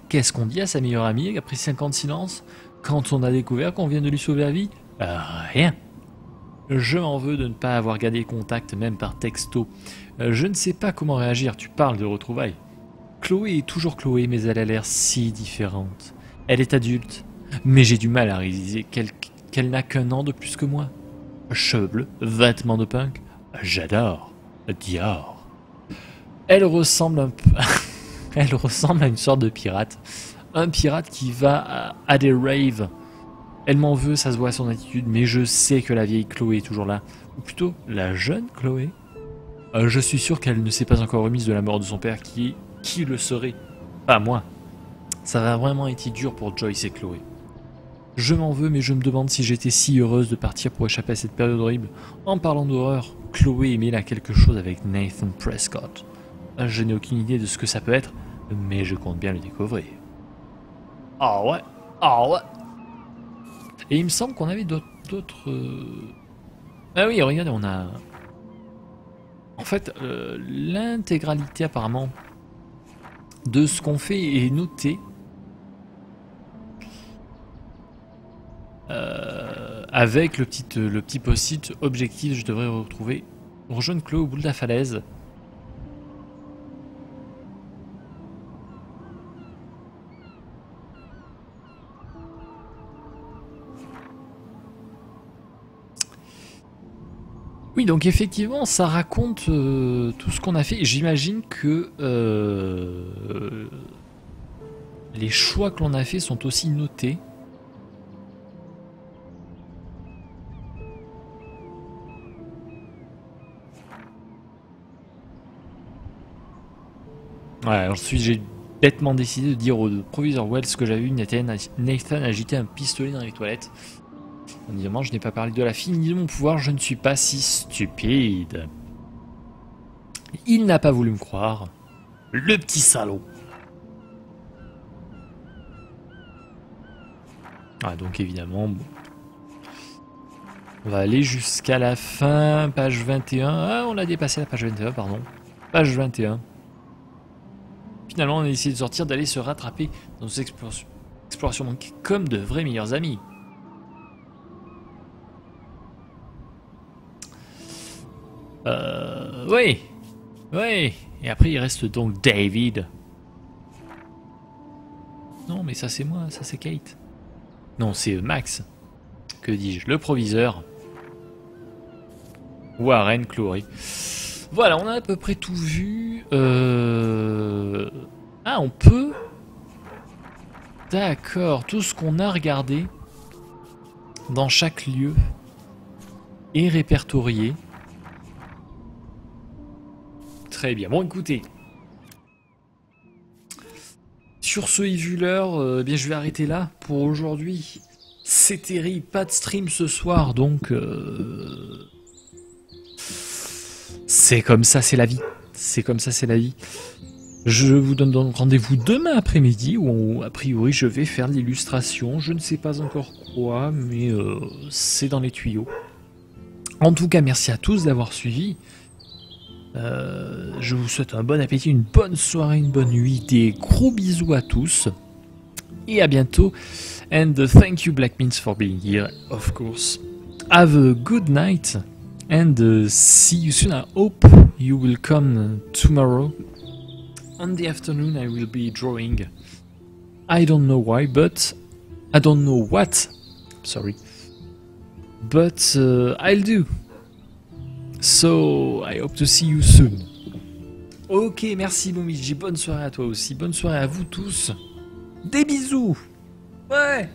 Qu'est-ce qu'on dit à sa meilleure amie après cinq ans de silence, quand on a découvert qu'on vient de lui sauver la vie? euh, Rien. Je m'en veux de ne pas avoir gardé contact, même par texto. Euh, je ne sais pas comment réagir, tu parles de retrouvailles. Chloé est toujours Chloé, mais elle a l'air si différente. Elle est adulte, mais j'ai du mal à réaliser qu'elle qu'elle n'a qu'un an de plus que moi. Cheveux bleus, vêtements de punk, j'adore. Dior. Elle ressemble un peu... Elle ressemble à une sorte de pirate. Un pirate qui va à, à des raves. Elle m'en veut, ça se voit à son attitude, mais je sais que la vieille Chloé est toujours là. Ou plutôt, la jeune Chloé. Euh, je suis sûr qu'elle ne s'est pas encore remise de la mort de son père, qui est... Qui le serait? Pas moi. Ça va vraiment être dur pour Joyce et Chloé. Je m'en veux, mais je me demande si j'étais si heureuse de partir pour échapper à cette période horrible. En parlant d'horreur, Chloé est mêlée à quelque chose avec Nathan Prescott. Je n'ai aucune idée de ce que ça peut être, mais je compte bien le découvrir. Ah ouais, ah ouais. Et il me semble qu'on avait d'autres... Ah oui, regardez, on a... En fait, euh, l'intégralité apparemment... de ce qu'on fait est noté euh, avec le petit, le petit post-it objectif. Je devrais retrouver rejoindre Chloé au bout de la falaise. Oui, donc effectivement, ça raconte euh, tout ce qu'on a fait. J'imagine que euh, les choix que l'on a fait sont aussi notés. Ouais, ensuite j'ai bêtement décidé de dire au proviseur Wells que j'avais vu Nathan agiter un pistolet dans les toilettes. Évidemment, je n'ai pas parlé de la fille ni de mon pouvoir, je ne suis pas si stupide. Il n'a pas voulu me croire. Le petit salaud. Ah, donc évidemment, bon. On va aller jusqu'à la fin, page vingt et un. Ah, on a dépassé la page vingt et un, pardon. Page vingt et un. Finalement, on a essayé de sortir, d'aller se rattraper dans nos explorations manquées comme de vrais meilleurs amis. Euh... Oui. Oui. Et après, il reste donc David. Non, mais ça, c'est moi. Ça, c'est Kate. Non, c'est Max. Que dis-je? Le proviseur. Warren, Chloé. Voilà, on a à peu près tout vu. Euh... Ah, on peut... D'accord. Tout ce qu'on a regardé dans chaque lieu est répertorié. Très bien. Bon, écoutez. Sur ce, et vu l'heure, euh, eh bien, je vais arrêter là pour aujourd'hui. C'est terrible. Pas de stream ce soir, donc... Euh... C'est comme ça, c'est la vie. C'est comme ça, c'est la vie. Je vous donne donc rendez-vous demain après-midi, où on, a priori, je vais faire l'illustration. Je ne sais pas encore quoi, mais euh, c'est dans les tuyaux. En tout cas, merci à tous d'avoir suivi. Euh, je vous souhaite un bon appétit, une bonne soirée, une bonne nuit, des gros bisous à tous et à bientôt. And thank you Black Means for being here, of course. Have a good night and uh, see you soon. I hope you will come tomorrow. On the afternoon I will be drawing. I don't know why, but I don't know what. Sorry. But uh, I'll do. So, I hope to see you soon. Ok, merci Momiji, bonne soirée à toi aussi, bonne soirée à vous tous. Des bisous. Ouais.